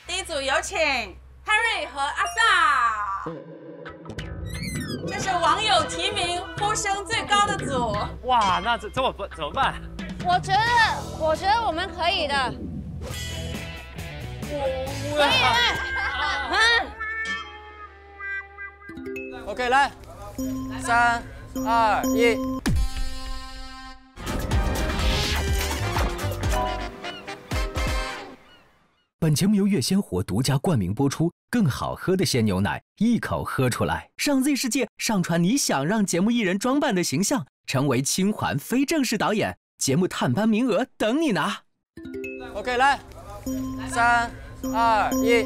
第一组有请 Harry 和阿萨，这是网友提名呼声最高的组。哇，那这这么怎么办？我觉得，我觉得我们可以的。可以来 ，OK， 来，三、二、一。本节目由月鲜活独家冠名播出，更好喝的鲜牛奶，一口喝出来。上 Z 世界上传你想让节目艺人装扮的形象，成为清环非正式导演，节目探班名额等你拿。OK， 来。三二一，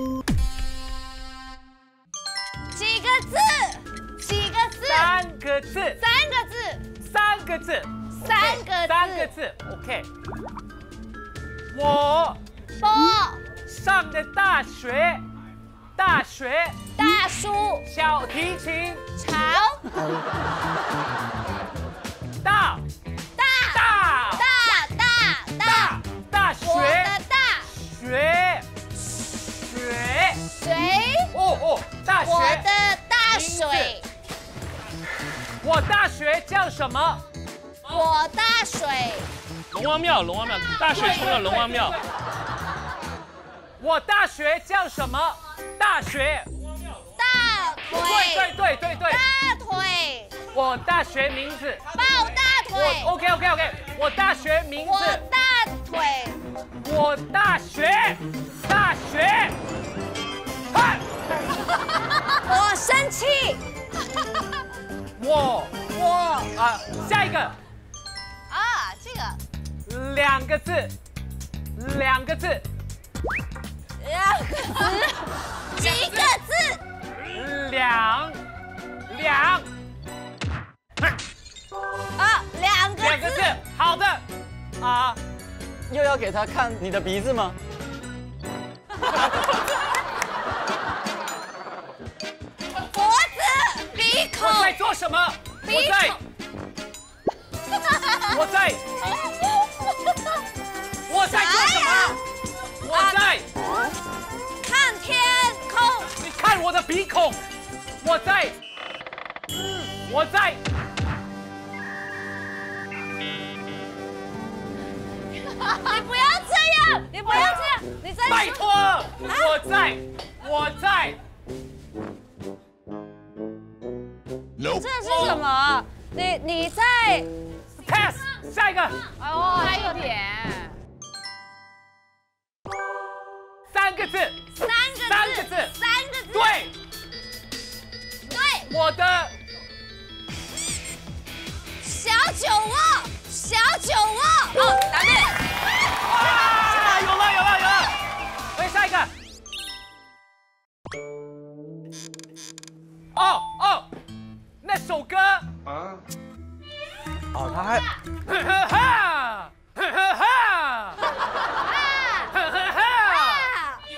几个字？几个字？三个字。三个字。三个字。三个三个字。OK。我我上的大学，大学大叔小提琴潮大大大大大大学。学学水哦哦，大学我的大水，我大学叫什么？我大水，龙王庙，龙王庙，大水除了龙王庙。我大学叫什么？大学，大腿，对对对对对，大腿。我大学名字，抱大腿。OK OK OK， 我大学名字，我大腿。我大学，大学，啊、我生气，我我啊，下一个啊，这个两个字，两个字，两个字，几个字，两两啊，两个两个字，好的啊。又要给他看你的鼻子吗？脖子、鼻孔。我在做什么？我在我在，我在做什么？我在看天空。你看我的鼻孔，我在，我在。 你不要这样，你不要这样，你在拜托，我在，我在。这是什么？你你在 pass 下一个。哦，差一点。三个字。三个字。三个字。三个字。对。对。我的小酒窝，小酒窝。哦，答对。 哦哦，那首歌啊，哦，他还，哈哈哈，哈哈哈，哈哈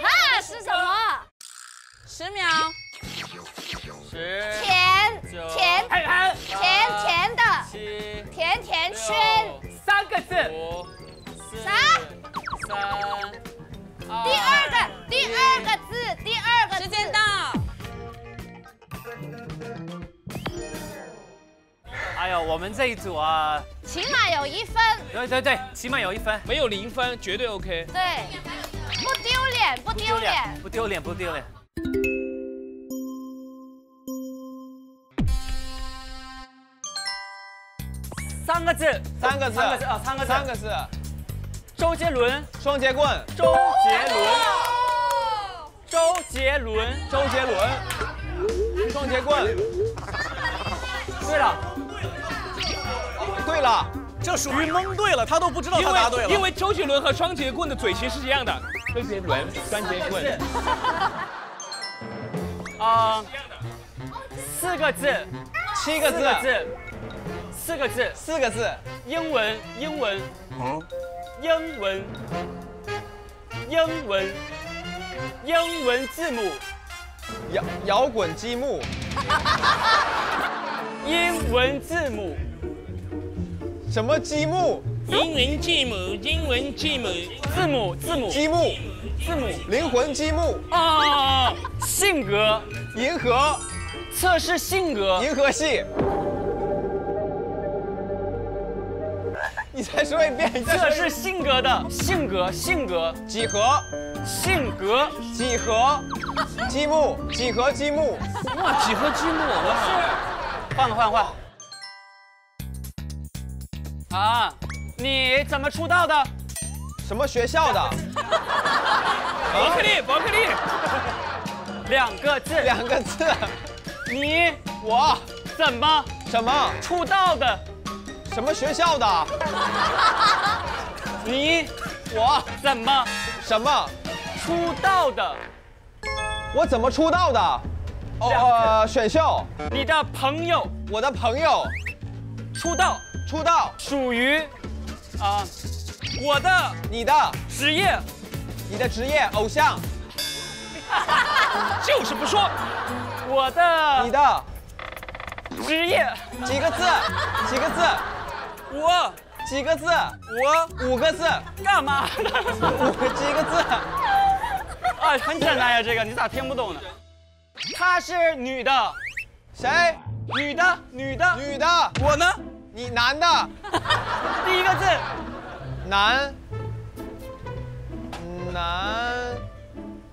哈，是什么？十秒，十，甜甜甜甜的，甜甜圈，三个字，啥？三，第二个，第二个字，第二个，时间到。 哎呦，我们这一组啊，起码有一分。对对对，起码有一分，没有零分，绝对 OK。对，不丢脸，不丢脸，不丢脸，不丢脸。三个字，三个字，三个字啊，三个字，三个字。周杰伦，双节棍，周杰伦，周杰伦，周杰伦，双节棍。对了。 对了，这属于蒙对了，他都不知道他答对了。因为, 因为周杰伦和双节棍的嘴型是一样的。周杰伦、双节棍。啊，四个字，七个字，四个字，四个字，英文，英文，英文，英文，英文字母，摇摇滚积木，英文字母。 什么积木？英文字母，英文字母，字母字母，积木，字母，灵魂积木啊！性格，银河，测试性格，银河系。你再说一遍，测试性格的性格，性格，几何，性格，几何，积木，几何积木。哇，几何积木，我是换换换。 啊，你怎么出道的？什么学校的？伯克利，伯克利，两个字，两个字。你我怎么什么出道的？什么学校的？你我怎么什么出道的？我怎么出道的？哦，选秀。你的朋友，我的朋友，出道。 出道属于啊、呃，我的你的职业，你的职业偶像，就是不说我的你的职业几个字几个字我几个字我五个字干嘛呢五几个字啊很简单呀这个你咋听不懂呢？她是女的，谁？女的女的女的我呢？ 你男的，第一个字，男，男，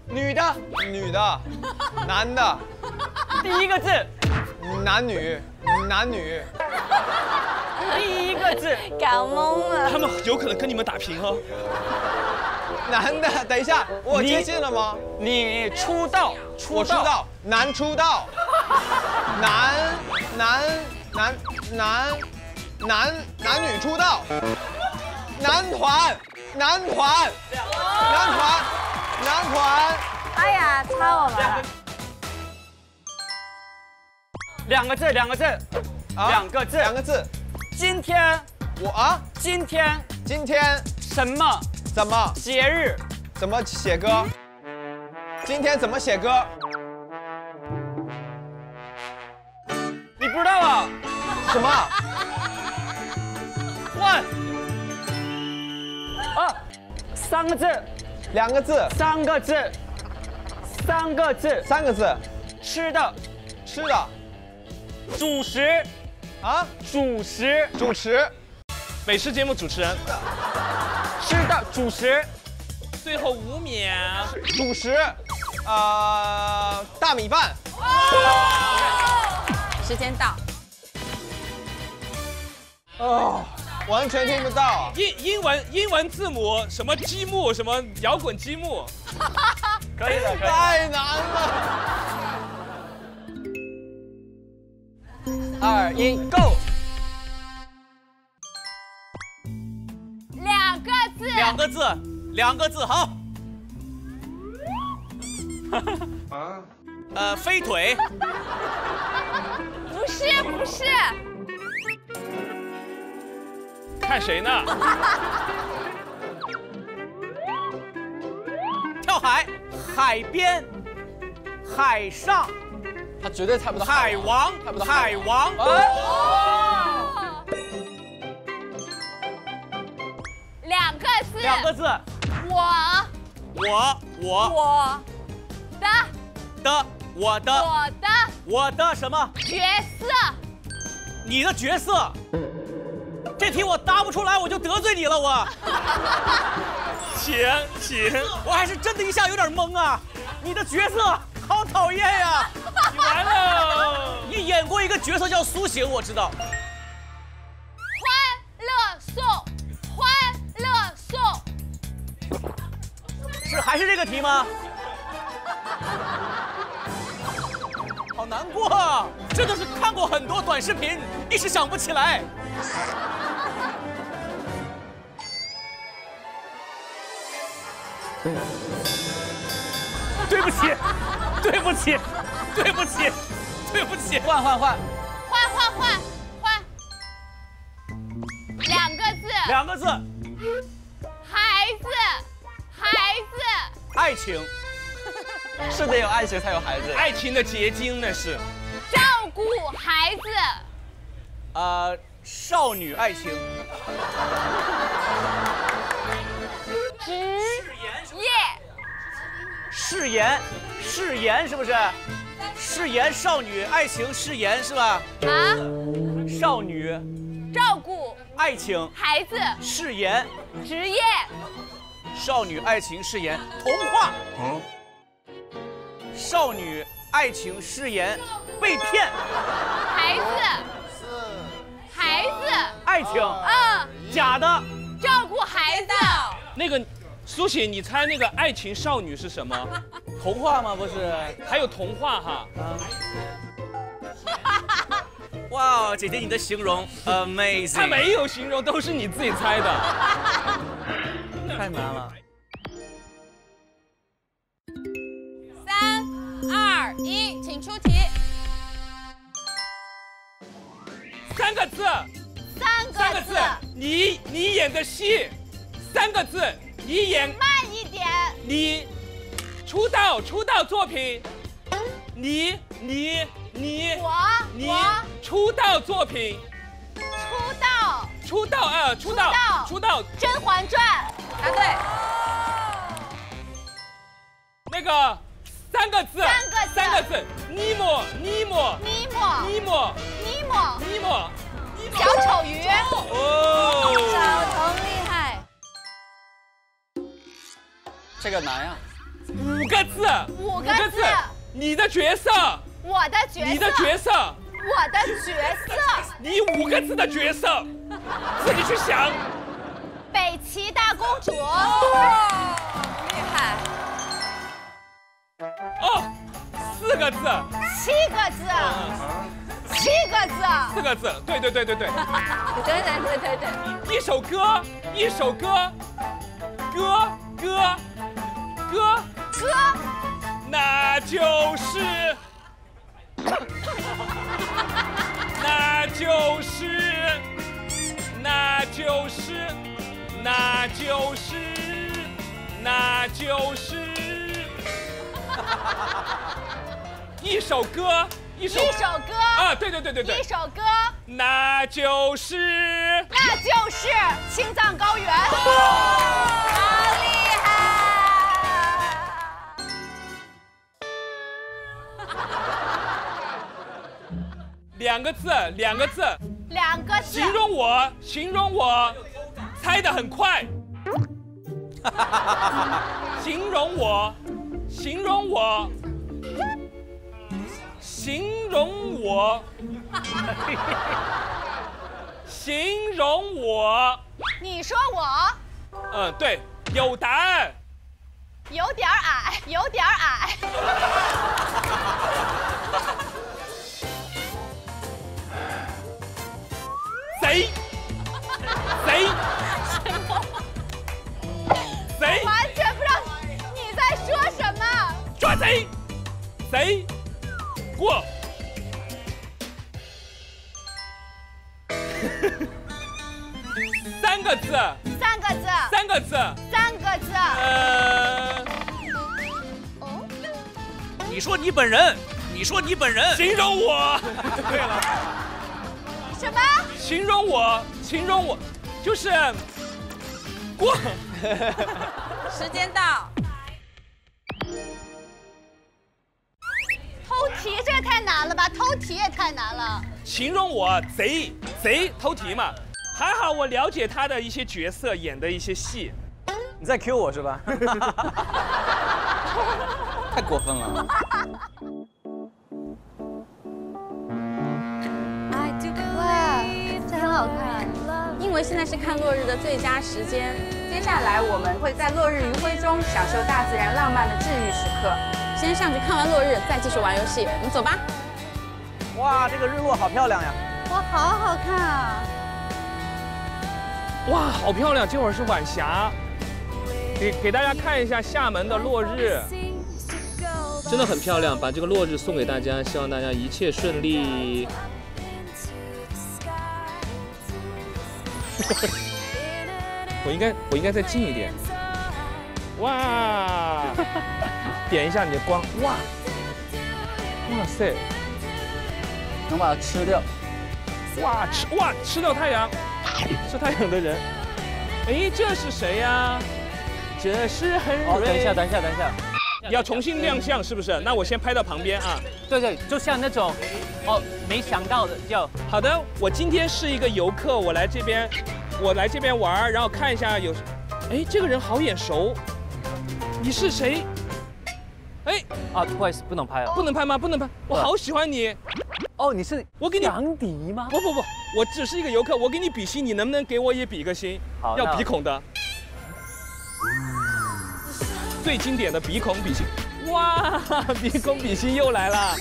女的，女的，男的，第一个字，男女，男女，第一个字，搞懵了，他们有可能跟你们打平哦。男的，等一下，我接近了吗？你出道，出道，男出道，男，男，男，男。 男男女出道，男团，男团，男团，男团。哎呀，差我了。两个字，两个字，两个字，两个字。今天我啊，今天今天什么怎么节日？怎么写歌？今天怎么写歌？你不知道啊？什么？ 哇问。二，三个字，两个字，三个字，三个字，三个字。吃的，吃的，主食，啊，主食，主持，美食节目主持人。吃的，主食。最后五秒。主食，呃，大米饭。时间到。 哦， oh, 完全听不到。英英文英文字母什么积木什么摇滚积木，可以了，可以了。太难了。二一 ，Go。两个字。两个字，两个字，好。啊？呃，飞腿。不是，不是。 看谁呢？跳海，海边，海上，他绝对猜不到。海王，猜不到。海王。两个字。两个字。我。我我我的的我的我的我的什么？角色。你的角色。 这题我答不出来，我就得罪你了我。请请，我还是真的一下有点懵啊！你的角色好讨厌呀、啊！你完了，你演过一个角色叫苏醒，我知道。欢乐颂，欢乐颂，是还是这个题吗？好难过啊！这就是看过很多短视频，一时想不起来。 对不起，对不起，对不起，对不起，换换换，换换换换，两个字，两个字，孩子，孩子，爱情，是得有爱情才有孩子，爱情的结晶那是，照顾孩子，呃，少女爱情。 职业，誓言，誓言是不是？誓言少女爱情誓言是吧？啊，少女，照顾爱情，孩子，誓言，职业，少女爱情誓言，童话，嗯，少女爱情誓言，被骗，孩子，孩子，爱情，嗯，假的，照顾孩子。 那个，苏醒，你猜那个爱情少女是什么？童话吗？不是，还有童话哈。啊、哇，姐姐你的形容 amazing。她没有形容，都是你自己猜的。太难了。三二一，请出题。三个字。三个字。三个字。你你演的戏。 三个字，你演慢一点。你出道出道作品，你你你我你出道作品，出道出道啊出道出道《甄嬛传》答对。那个三个字，三个三个字，尼莫尼莫尼莫尼莫尼莫尼莫小丑鱼哦，小童厉害。 这个难呀，五个字，五个字，你的角色，我的角色，你的角色，我的角色，你五个字的角色，自己去想。北齐大公主，厉害。哦，四个字，七个字，七个字，四个字，对对对对对，对对对对对，一首歌，一首歌，歌。 歌，歌，歌，那就是，那就是，那就是，那就是，那就是，一首歌，一首，一首歌啊，对对对对对，一首歌。那就是那就是青藏高原。好厉害！两个字，两个字，两个字，形容我，形容我，猜得很快。形容我，形容我。 形容我，形容我。你说我？嗯，对，有答案。有点矮，有点矮。贼，贼，什么？贼！完全不知道你在说什么。抓贼，贼。 过，三个字，三个字，三个字，三个字。呃，哦，你说你本人，你说你本人，形容我。对了，什么？形容我，形容我，就是过。时间到。 偷题这也太难了吧！偷题也太难了。形容我贼贼偷题嘛，还好我了解他的一些角色演的一些戏。你在 Q 我是吧？太过分了。哇，这很好看。因为现在是看落日的最佳时间，接下来我们会在落日余晖中享受大自然浪漫的治愈时刻。 先上去看完落日，再继续玩游戏。我们走吧。哇，这个日落好漂亮呀！哇，好好看啊！哇，好漂亮！这会儿是晚霞，给给大家看一下厦门的落日，真的很漂亮。把这个落日送给大家，希望大家一切顺利。我应该，我应该再近一点。哇！点一下你的光，哇，哇塞，能把它吃掉，哇吃哇吃掉太阳，吃太阳的人，哎，这是谁呀、啊？这是很哦，等一下等一下等一下，你要重新亮相是不是？那我先拍到旁边啊。对对，就像那种哦没想到的就好的。我今天是一个游客，我来这边，我来这边玩，然后看一下有，哎，这个人好眼熟，你是谁？ 哎啊，不好意思，不能拍了，不能拍吗？不能拍，我好喜欢你。哦，你是我给你杨迪吗？不不不，我只是一个游客，我给你比心，你能不能给我也比个心？好，要鼻孔的，最经典的鼻孔比心。哇，鼻孔比心又来了，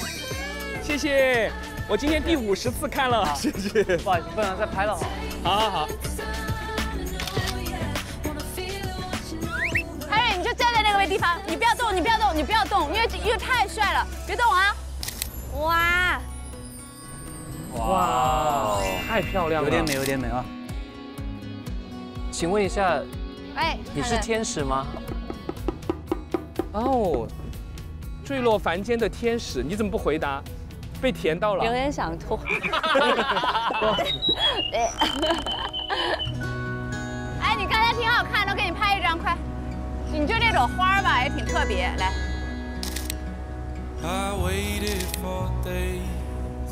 谢谢，我今天第五十次看了，谢谢。不好意思，不能再拍了，好，好好。哎，你就站在那个地方，你不要动，你不要动。 你不要动，因为因为太帅了，别动啊！哇，哇，太漂亮了，有点美，有点美啊！请问一下，哎，你是天使吗？哦，坠落凡间的天使，你怎么不回答？被甜到了，有点想吐。哎，你刚才挺好看的，我给你拍一张，快！你就这种花吧，也挺特别，来。 I waited for days.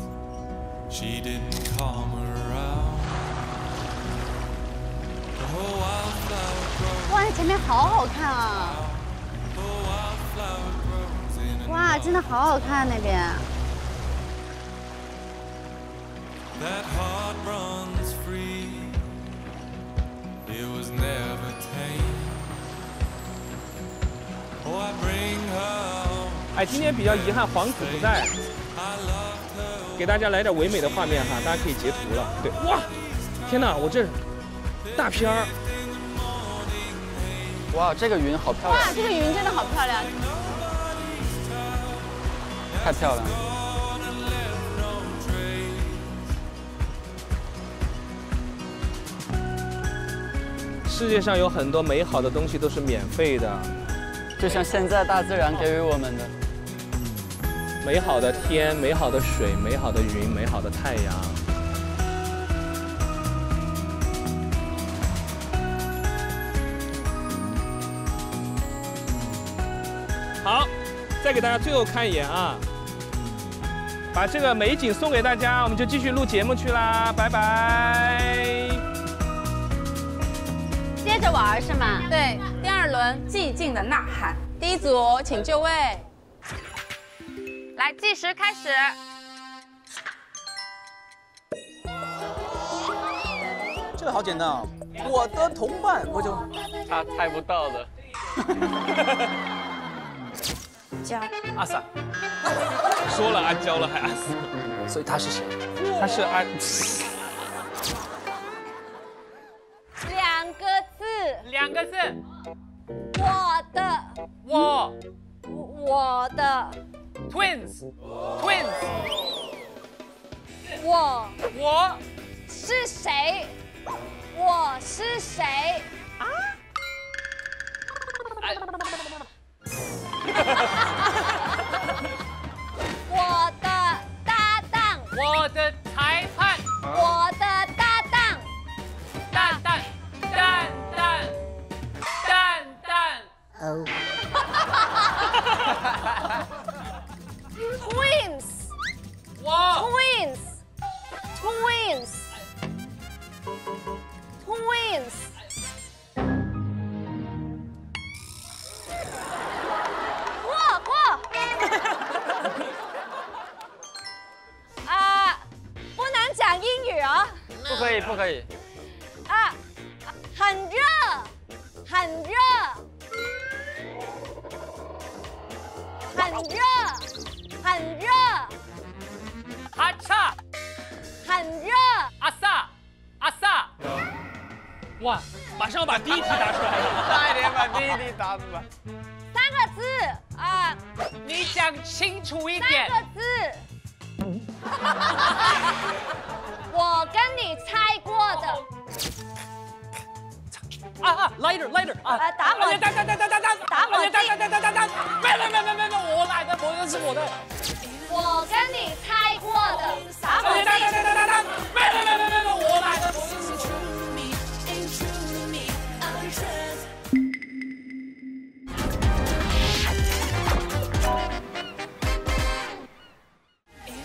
She didn't come around. Oh, wildflower grows. 哇，前面好好看啊！哇，真的好好看那边。That heart runs free. It was never tamed. Oh, I bring her. 哎，今天比较遗憾，皇子不在，给大家来点唯美的画面哈，大家可以截图了。对，哇，天哪，我这大片儿，哇，这个云好漂亮！哇，这个云真的好漂亮，太漂亮了。 世界上有很多美好的东西都是免费的，就像现在大自然给予我们的。 美好的天，美好的水，美好的云，美好的太阳。再给大家最后看一眼啊，把这个美景送给大家，我们就继续录节目去啦，拜拜。接着玩是吗？对，第二轮寂静的呐喊，第一组请就位，来计时开始。 这个好简单啊！我的同伴不就他猜不到的。江阿三，说了阿娇了还阿三，所以他是谁？他是阿。两个字。两个字。我的。我。我的。Twins。Twins。我。我。是谁？ 我是谁啊？我的搭档，我的裁判，我的搭档，蛋蛋蛋蛋蛋蛋。哦。Twins， 我 Twins，Twins。 Twins， 过过，啊，不能讲英语哦，不可以不可以，啊，很热很热很热很热，阿恰，很热，阿萨阿萨。 哇！马上把第一题答出来了，快点把第一题答出来。三个字啊！你讲清楚一点。三个字。我跟你猜过的。啊啊 ！Lighter lighter 啊！打火机！打打打打打打！打火机！打打打打打！没没没没没没！我来的，我的是我的。我跟你猜过的。打火机！打打打打打！没没没没没！我来的，我的是我的。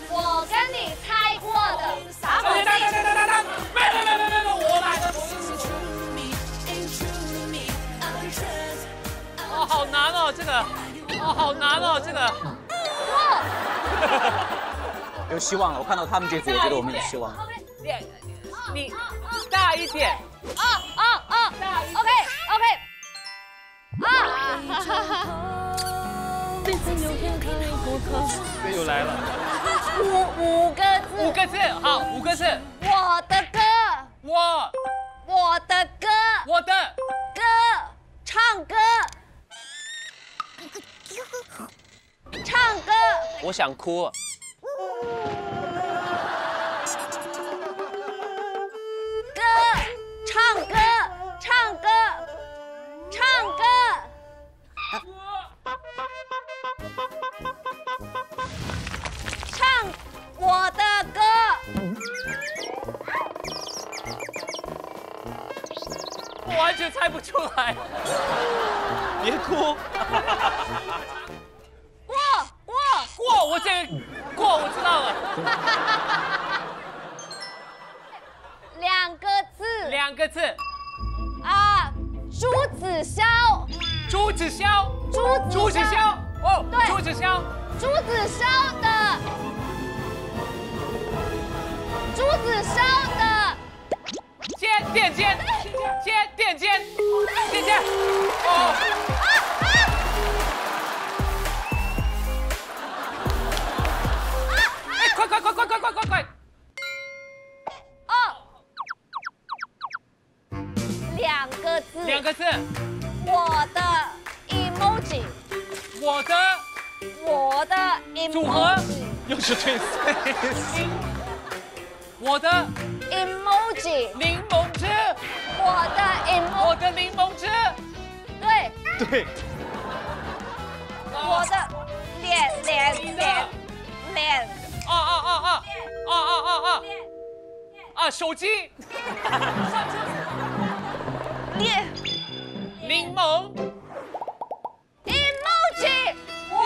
我跟你猜过的，打火机！打打打打打！没没没没没没，我来的，我的是。哦，好难哦，这个，哦，好难哦，这个。有希望了，我看到他们这组，我觉得我们有希望。你大一点。哦哦哦 ，OK OK。啊！又来了。五五个字。五个字，好，五个字。我的歌。我。我的歌。我的歌，唱歌。唱歌。我想哭。 唱歌，唱歌，唱歌。唱我的歌。我完全猜不出来。别哭。过过过，我这过我知道了。两个字，两个字，啊，朱子骁，朱子骁，朱子骁，哦，对，朱子骁，朱子骁的，朱子骁的，接电接，接电接，接接，哦。 快快快快快快快快！ 两个字，两个字，我的 emoji， 我的，我的 emoji， 组合又是twins，我的 emoji， 柠檬汁，我的 emoji， 我的柠檬汁，对对，我的脸脸脸脸，啊啊啊啊啊啊啊啊，手机。 列柠檬 ，emoji， 我的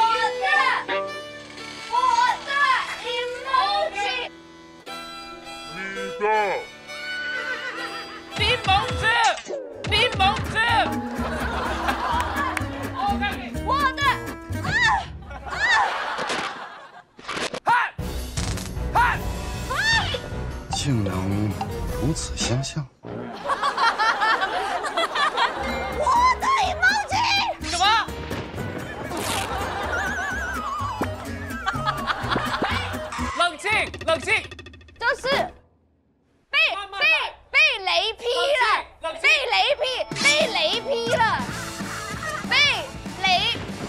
go. Bimbozi, bimbozi. Okay. What the? Ah! Ah! Hat! Hat! Ah! 竟能如此相像。 冷静，就是被被被雷劈了，被雷劈，被雷劈了，被雷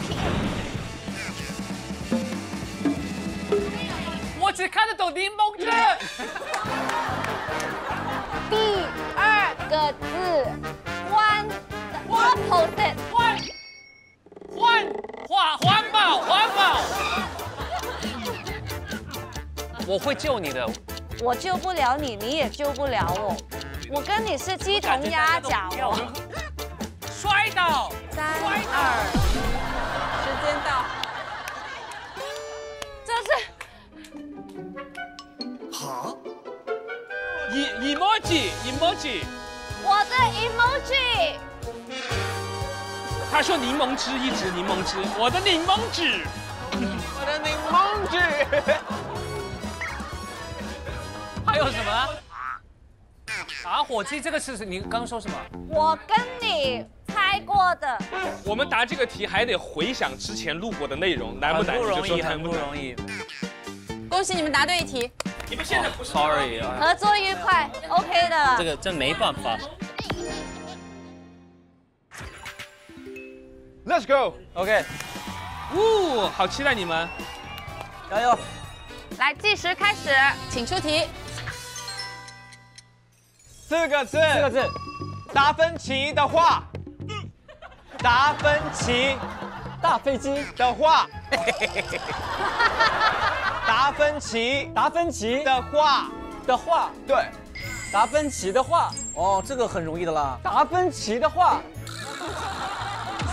劈。我只看得懂柠檬汁。第二个字 ，one opposite one one 环环保环保。 我会救你的，我救不了你，你也救不了我。我跟你是鸡同鸭讲，摔倒，三二，时间到，这是好 emoji emoji， 我的 emoji， 他说柠檬汁一直柠檬汁，我的柠檬汁，我的柠檬汁。 还有什么？打火机这个是你刚说什么？我跟你猜过的。我们答这个题还得回想之前录过的内容，难不难？不容易，很不容易。恭喜你们答对一题。你们现在不是 sorry 啊？合作愉快 ，OK 的。这个真没办法。Let's go，OK。呜，好期待你们，加油！来，计时开始，请出题。 四个字，四个字。达芬奇的画，达芬奇大飞机的画，达芬奇，达芬奇的画的画，对，达芬奇的画。哦，这个很容易的啦。达芬奇的画，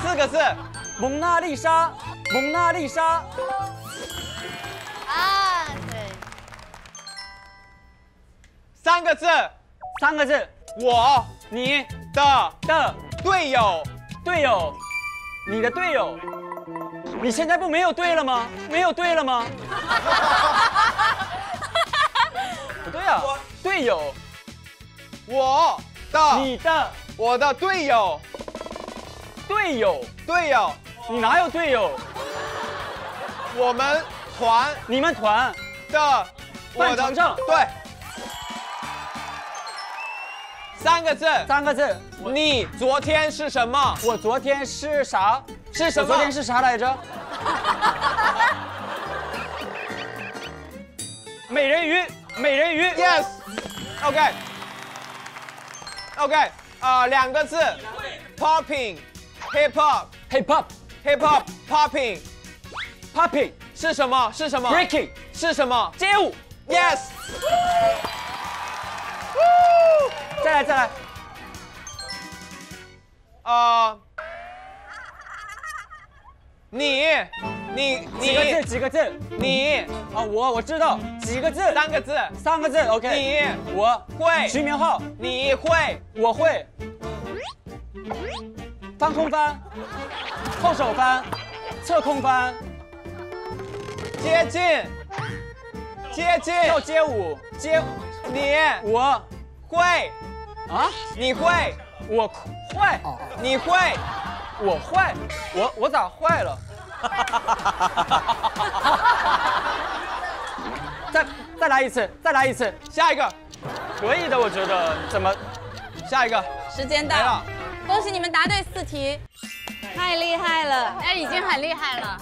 四个字，蒙娜丽莎，蒙娜丽莎。啊，对。三个字。 三个字，我你的的队友，队友，你的队友，你现在不没有队了吗？没有队了吗？不对啊，队友，我的你的我的队友，队友队友，你哪有队友？我们团，你们团的范丞丞，对。 三个字，三个字。你昨天是什么？我昨天是啥？是什么？我昨天是啥来着？美人鱼，美人鱼。Yes。OK。OK。啊，两个字。Popping。Hip hop。Hip hop。Hip hop。Popping。Popping 是什么？是什么 ？Breaking 是什么？街舞。Yes。 再来再来，啊！你你你几个字？几个字？你啊，我我知道几个字？三个字，三个字。OK。你我会。徐明浩，你会，我会。翻空翻，后手翻，侧空翻，接近，接近。跳街舞，街你我。 会啊！你会，我会，你会，我会，我我咋坏了？再再来一次，再来一次，下一个，可以的，我觉得怎么？下一个，时间到了，恭喜你们答对四题，太厉害了，哎，已经很厉害了。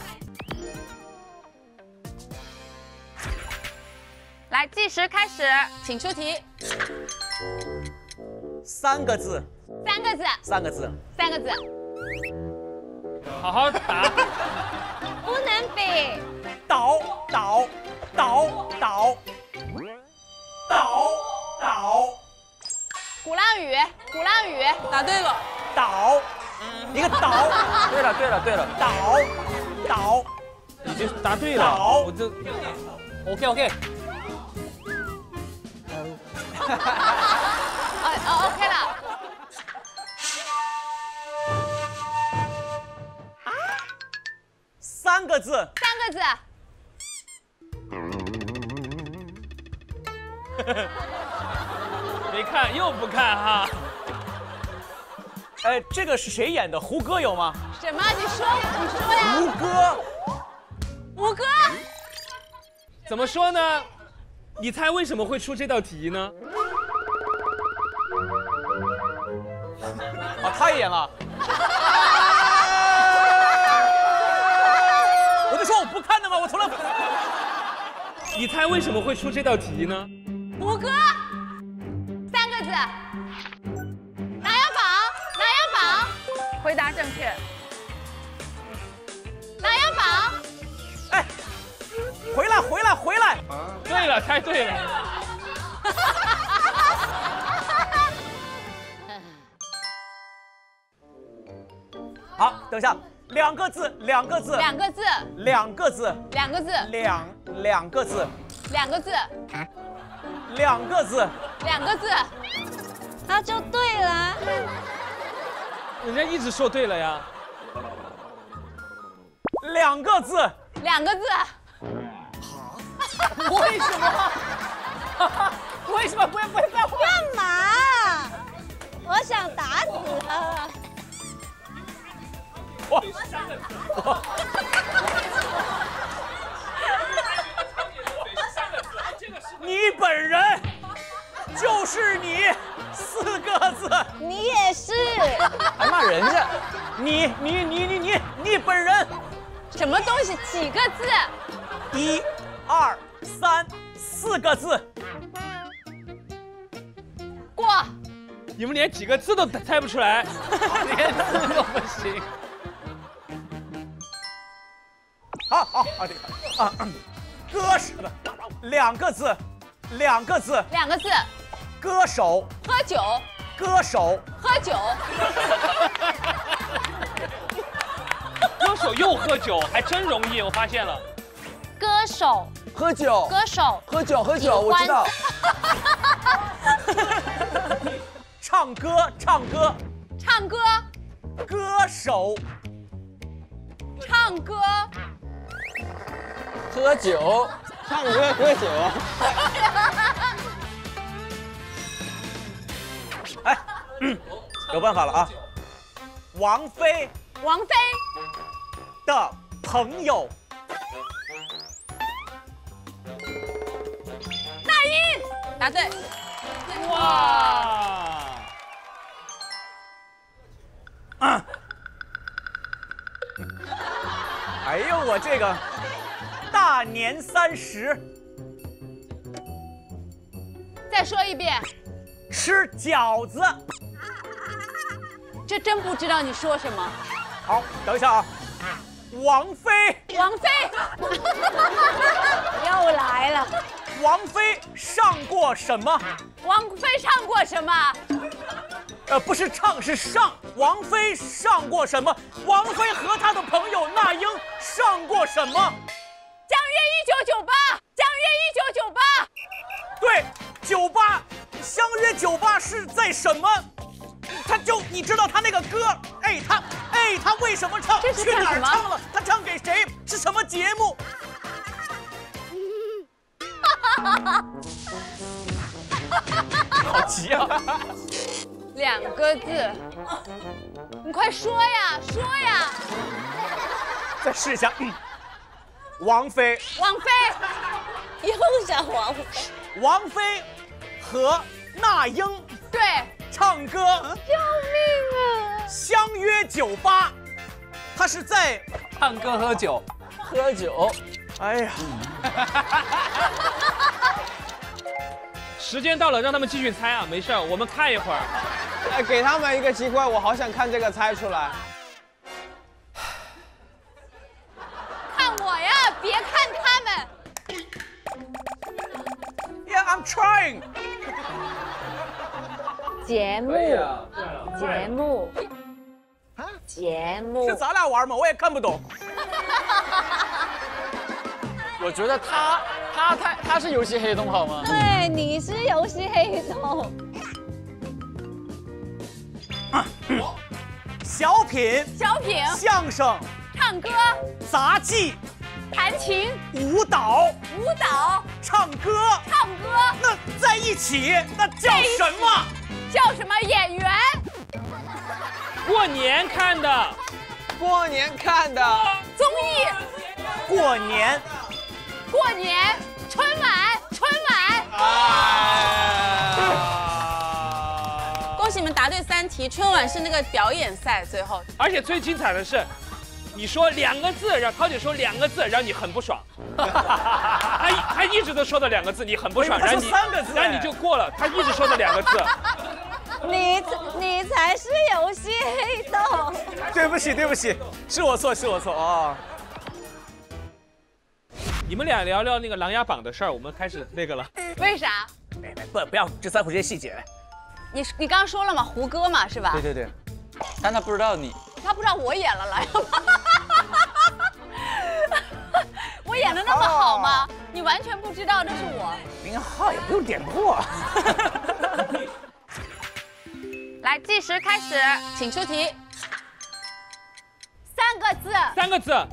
来，计时开始，请出题。 三个字，三个字，三个字，三个字。好好答，不能比。倒倒倒倒倒倒。鼓浪屿，鼓浪屿，答对了。倒，一个倒。对了，对了，对了，倒倒，你就答对了。倒，我就 ，OK OK。哦哦 ，OK 了。啊？三个字。三个字。 没看又不看哈，哎，这个是谁演的？胡歌有吗？什么？你说你说呀？胡歌，胡歌，怎么说呢？你猜为什么会出这道题呢？啊，他也演了。我就说我不看的嘛，我从来不。你猜为什么会出这道题呢？ 胡歌，三个字，琅琊榜，琅琊榜，回答正确，琅琊榜，哎，回来回来回来，对了，猜对了，好，等一下，两个字，两个字，两个字，两个字，两个字，两两个字，两个字。 两个字，两个字，那就对了。人家一直说对了呀。两个字，两个字。为什么？为什么不不不？干嘛？我想打死他。我想打死他。 你本人就是你，四个字。你也是，还骂人家。你你你你你你本人，什么东西？几个字？一、二、三，四个字。过。你们连几个字都猜不出来，连字都不行。好好好，这个啊，歌是的，两个字。 两个字，两个字，歌手，喝酒，歌手，喝酒，歌手又喝酒，还真容易，我发现了。歌手，喝酒，歌手，喝酒，喝酒，我知道。唱歌，唱歌，唱歌，歌手，唱歌，喝酒。 唱歌喝酒，哎，嗯，有办法了啊！王菲，王菲的朋友，那英，答对，哇！啊！哎呦，我这个。 大年三十，再说一遍，吃饺子。这真不知道你说什么。好，等一下啊，王菲，王菲，又来了。王菲上过什么？王菲上过什么？呃，不是唱，是上。王菲上过什么？王菲和她的朋友那英上过什么？ 相约一九九八，相约一九九八。对，九八，相约九八是在什么？他就你知道他那个歌，哎，他哎他为什么唱？去哪儿唱了？他唱给谁？是什么节目？好急啊！两个字，你快说呀，说呀！再试一下。嗯 王菲，王菲，又想王菲。王菲和那英对唱歌，救命啊！相约酒吧，他是在唱歌喝酒，喝酒。哎呀，时间到了，让他们继续猜啊，没事儿，我们看一会儿。哎，给他们一个机会，我好想看这个猜出来。 别看他们。Yeah, I'm trying. 节目，节目，啊，节目是咱俩玩吗？我也看不懂。我觉得他他他他是游戏黑洞好吗？对，你是游戏黑味道。小品，小品，相声，唱歌，杂技，弹琴，舞蹈，舞蹈，唱歌，唱歌，那在一起，那叫什么？叫什么演员？过年看的，过年看的综艺，过年，过年，春晚，春晚。啊！恭喜你们答对三题，春晚是那个表演赛，最后。而且最精彩的是，你说两个字，让涛姐说两个字，让你很不爽。他他一直都说的两个字，你很不爽，然后你三个字，然后你就过了。他一直说的两个字。你你才是游戏黑洞。对不起，对不起，是我错，是我错啊！你们俩聊聊那个《琅琊榜》的事儿，我们开始那个了。为啥？来来，不不要这三浦这些细节来。你你刚刚说了嘛，胡歌嘛，是吧？对对对。但他不知道你。他不知道我演了《琅琊榜》。我演的那么好吗？你完全不知道这是我。林浩也不用点破。来，计时开始，请出题。三个字。三个字。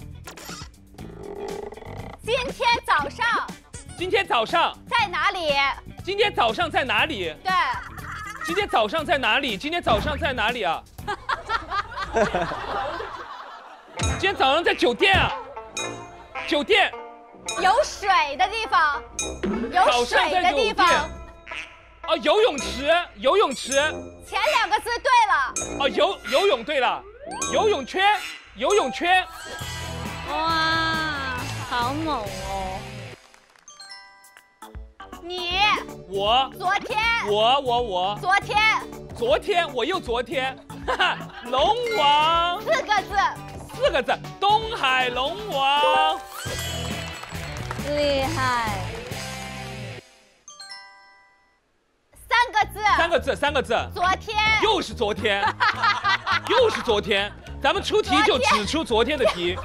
今天早上。今天早上。在哪里？今天早上在哪里？对。今天早上在哪里？今天早上在哪里啊？今天早上在酒店啊。酒店。有水的地方。有水的地方。哦，游泳池，游泳池。前两个字对了。哦，游游泳对了，游泳圈，游泳圈。哇，好猛哦！你，我，昨天，我我我，昨天，昨天我又昨天，哈哈，龙王，四个字，四个字，东海龙王，厉害。三个字，三个字。昨天，又是昨天，又是昨天。咱们出题就只出昨天的题。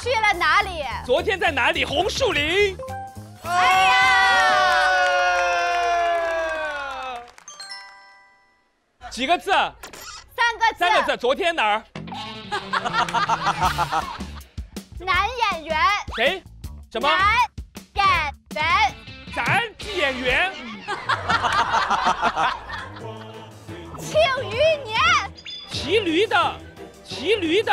去了哪里？昨天在哪里？红树林。哎呀！几个字？三个字。三个字。昨天哪儿？男演员。谁？什么？男演员。男演员。庆余年，骑驴的，骑驴的，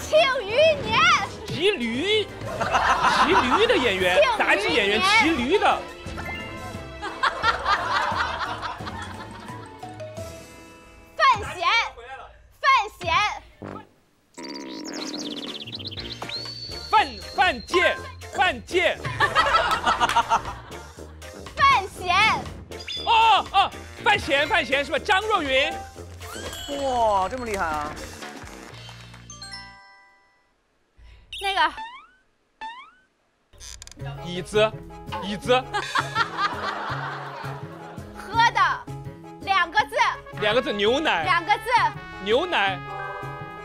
庆余年，骑驴，骑驴的演员，杂技演员，骑驴的，范闲，范闲，范范建。范建，范闲，哦哦，范闲，范闲是吧？张若昀，哇，这么厉害啊！那个椅子，椅子，喝的两个字，两个字牛奶，两个字牛奶，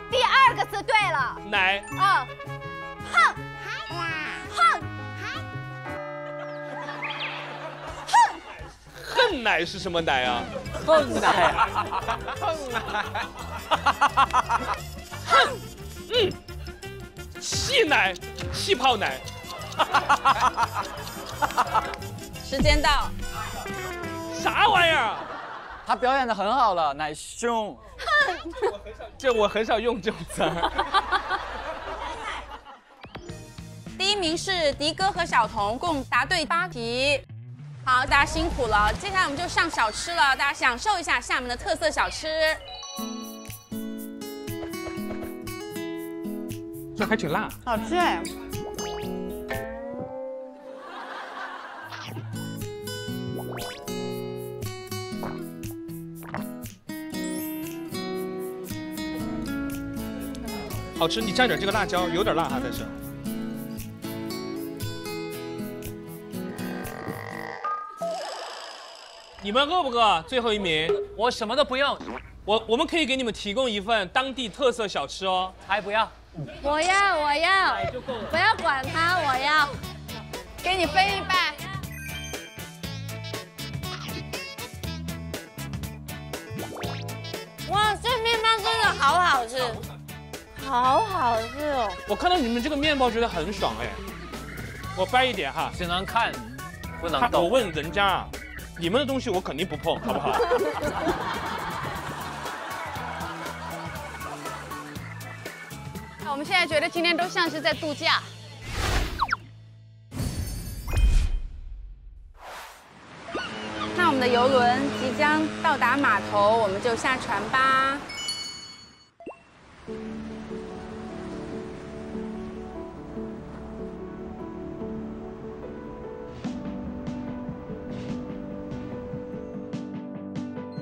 第二个字对了，奶，嗯，哼。恨奶是什么奶啊？恨奶，恨奶，哼，嗯，气奶，气泡奶。时间到。啥玩意儿？他表演的很好了，奶凶。这我很少用这种词儿。第一名是迪哥和小童，共答对八题。好，大家辛苦了。接下来我们就上小吃了，大家享受一下厦门的特色小吃。这还挺辣，好吃哎！好吃，你蘸点这个辣椒，有点辣哈，但是。你们饿不饿？最后一名，我什么都不用，我我们可以给你们提供一份当地特色小吃哦，还不要？我要，我要，不要管他，我要。给你分一半。哇，这面包真的好好吃，好好吃哦！我看到你们这个面包觉得很爽哎，我掰一点哈，只能看，不能动。我问人家，你们的东西我肯定不碰，好不好？我们现在觉得今天都像是在度假。 我们的游轮即将到达码头，我们就下船吧。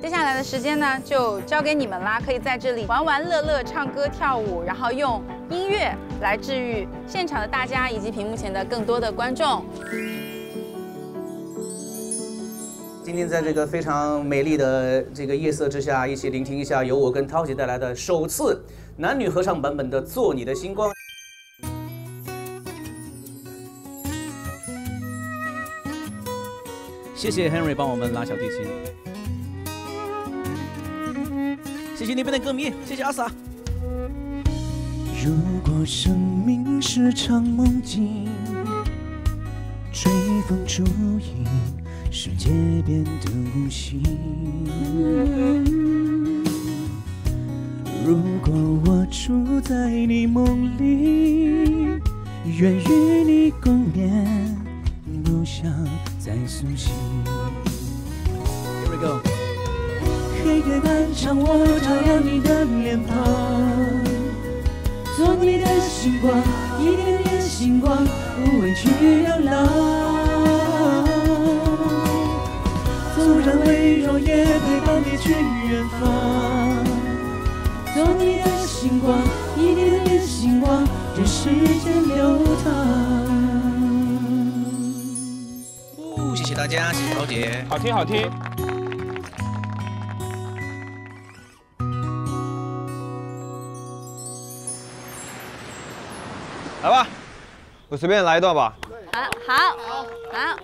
接下来的时间呢，就交给你们啦，可以在这里玩玩乐乐、唱歌跳舞，然后用音乐来治愈现场的大家以及屏幕前的更多的观众。 今天在这个非常美丽的这个夜色之下，一起聆听一下由我跟涛姐带来的首次男女合唱版本的《做你的星光》。谢谢 Henry 帮我们拉小提琴，谢谢那边的歌迷，谢谢阿 sa。如果生命是场梦境，追风逐影。 世界变得无形。如果我住在你梦里，愿与你共眠，不想再苏醒。Here we go。黑夜漫长，我照亮你的脸庞，做你的星光，一点点星光，无畏惧流浪。 纵然微弱，也陪伴你去远方。做你的星光，一点点星光，任时间流淌。哦，谢谢大家，谢谢陶姐，好听好听。来吧，我随便来一段吧。好，好，好。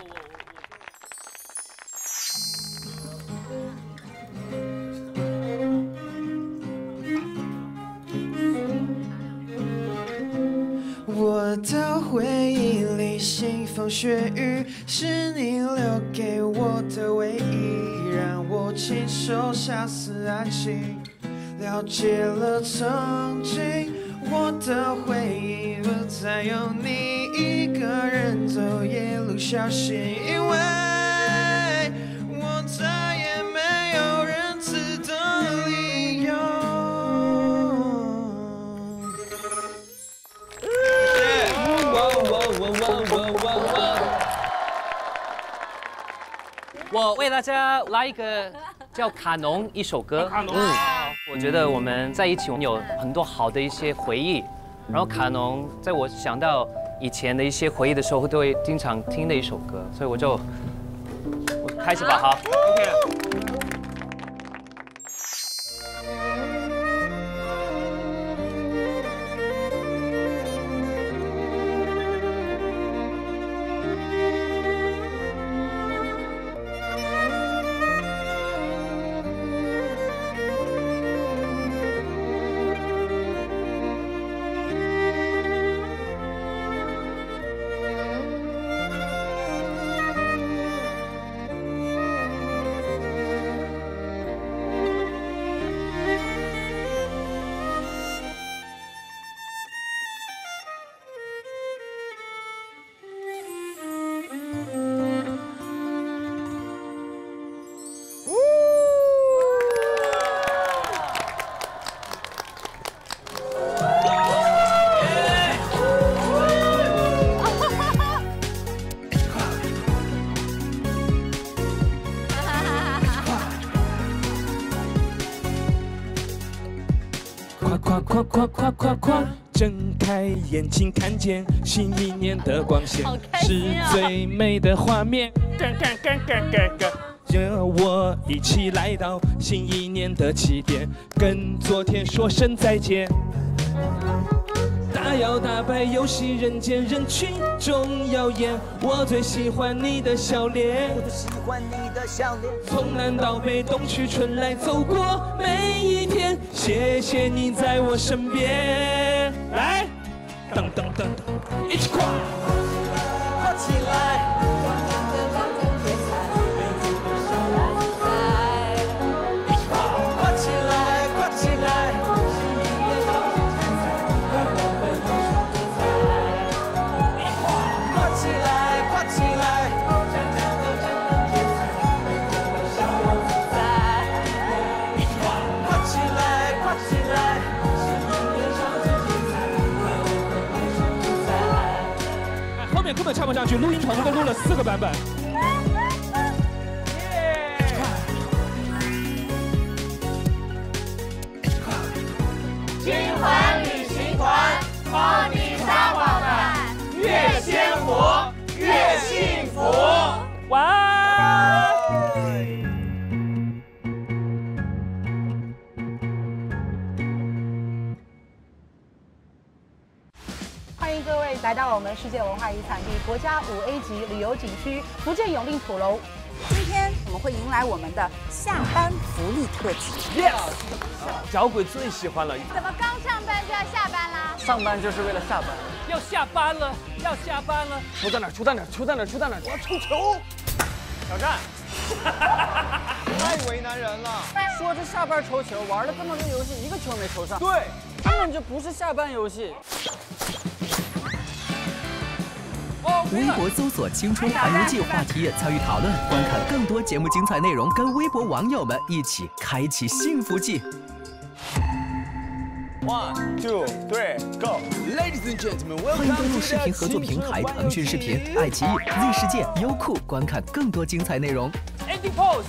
我的回忆里，腥风血雨是你留给我的唯一，让我亲手杀死爱情。了解了曾经，我的回忆不再有你一个人走夜路小心，因为我再也没有仁慈的理由。 我为大家拉一个叫《卡农》一首歌，嗯，我觉得我们在一起，我们有很多好的一些回忆。然后《卡农》在我想到以前的一些回忆的时候，都会经常听的一首歌，所以我就我开始吧，好 ，OK。 眼睛看见新一年的光线，啊、是最美的画面。干干干干干干，和我一起来到新一年的起点，跟昨天说声再见。大要打败游戏人间人群中耀眼，我最喜欢你的笑脸，我最喜欢你的笑脸。从南到北，东去春来，走过每一天，谢谢你在我身边。来，噔噔噔噔，一起跨，跨起来。 根本唱不上去，录音棚都录了四个版本。金环旅行团，帮你撒网吧，越鲜活越幸福。晚安。欢迎各位来到我们世界文化遗产地国家五 A 级旅游景区福建永定土楼。今天我们会迎来我们的下班福利特辑。Yes， 小鬼最喜欢了。怎么刚上班就要下班啦？上班就是为了下班。要下班了，要下班了。出在哪？出在哪？出在哪？出在哪？我要出球！挑战。太为难人了。说着下班抽球，玩了这么多游戏，一个球没抽上。对，根本就不是下班游戏。 微博搜索“青春环游记”话题也参与讨论，观看更多节目精彩内容，跟微博网友们一起开启幸福记。One, two, three, go, ladies and gentlemen, welcome to 欢迎登录视频合作平台腾讯视频、爱奇艺、Z 世界、优酷，观看更多精彩内容。Ending pose。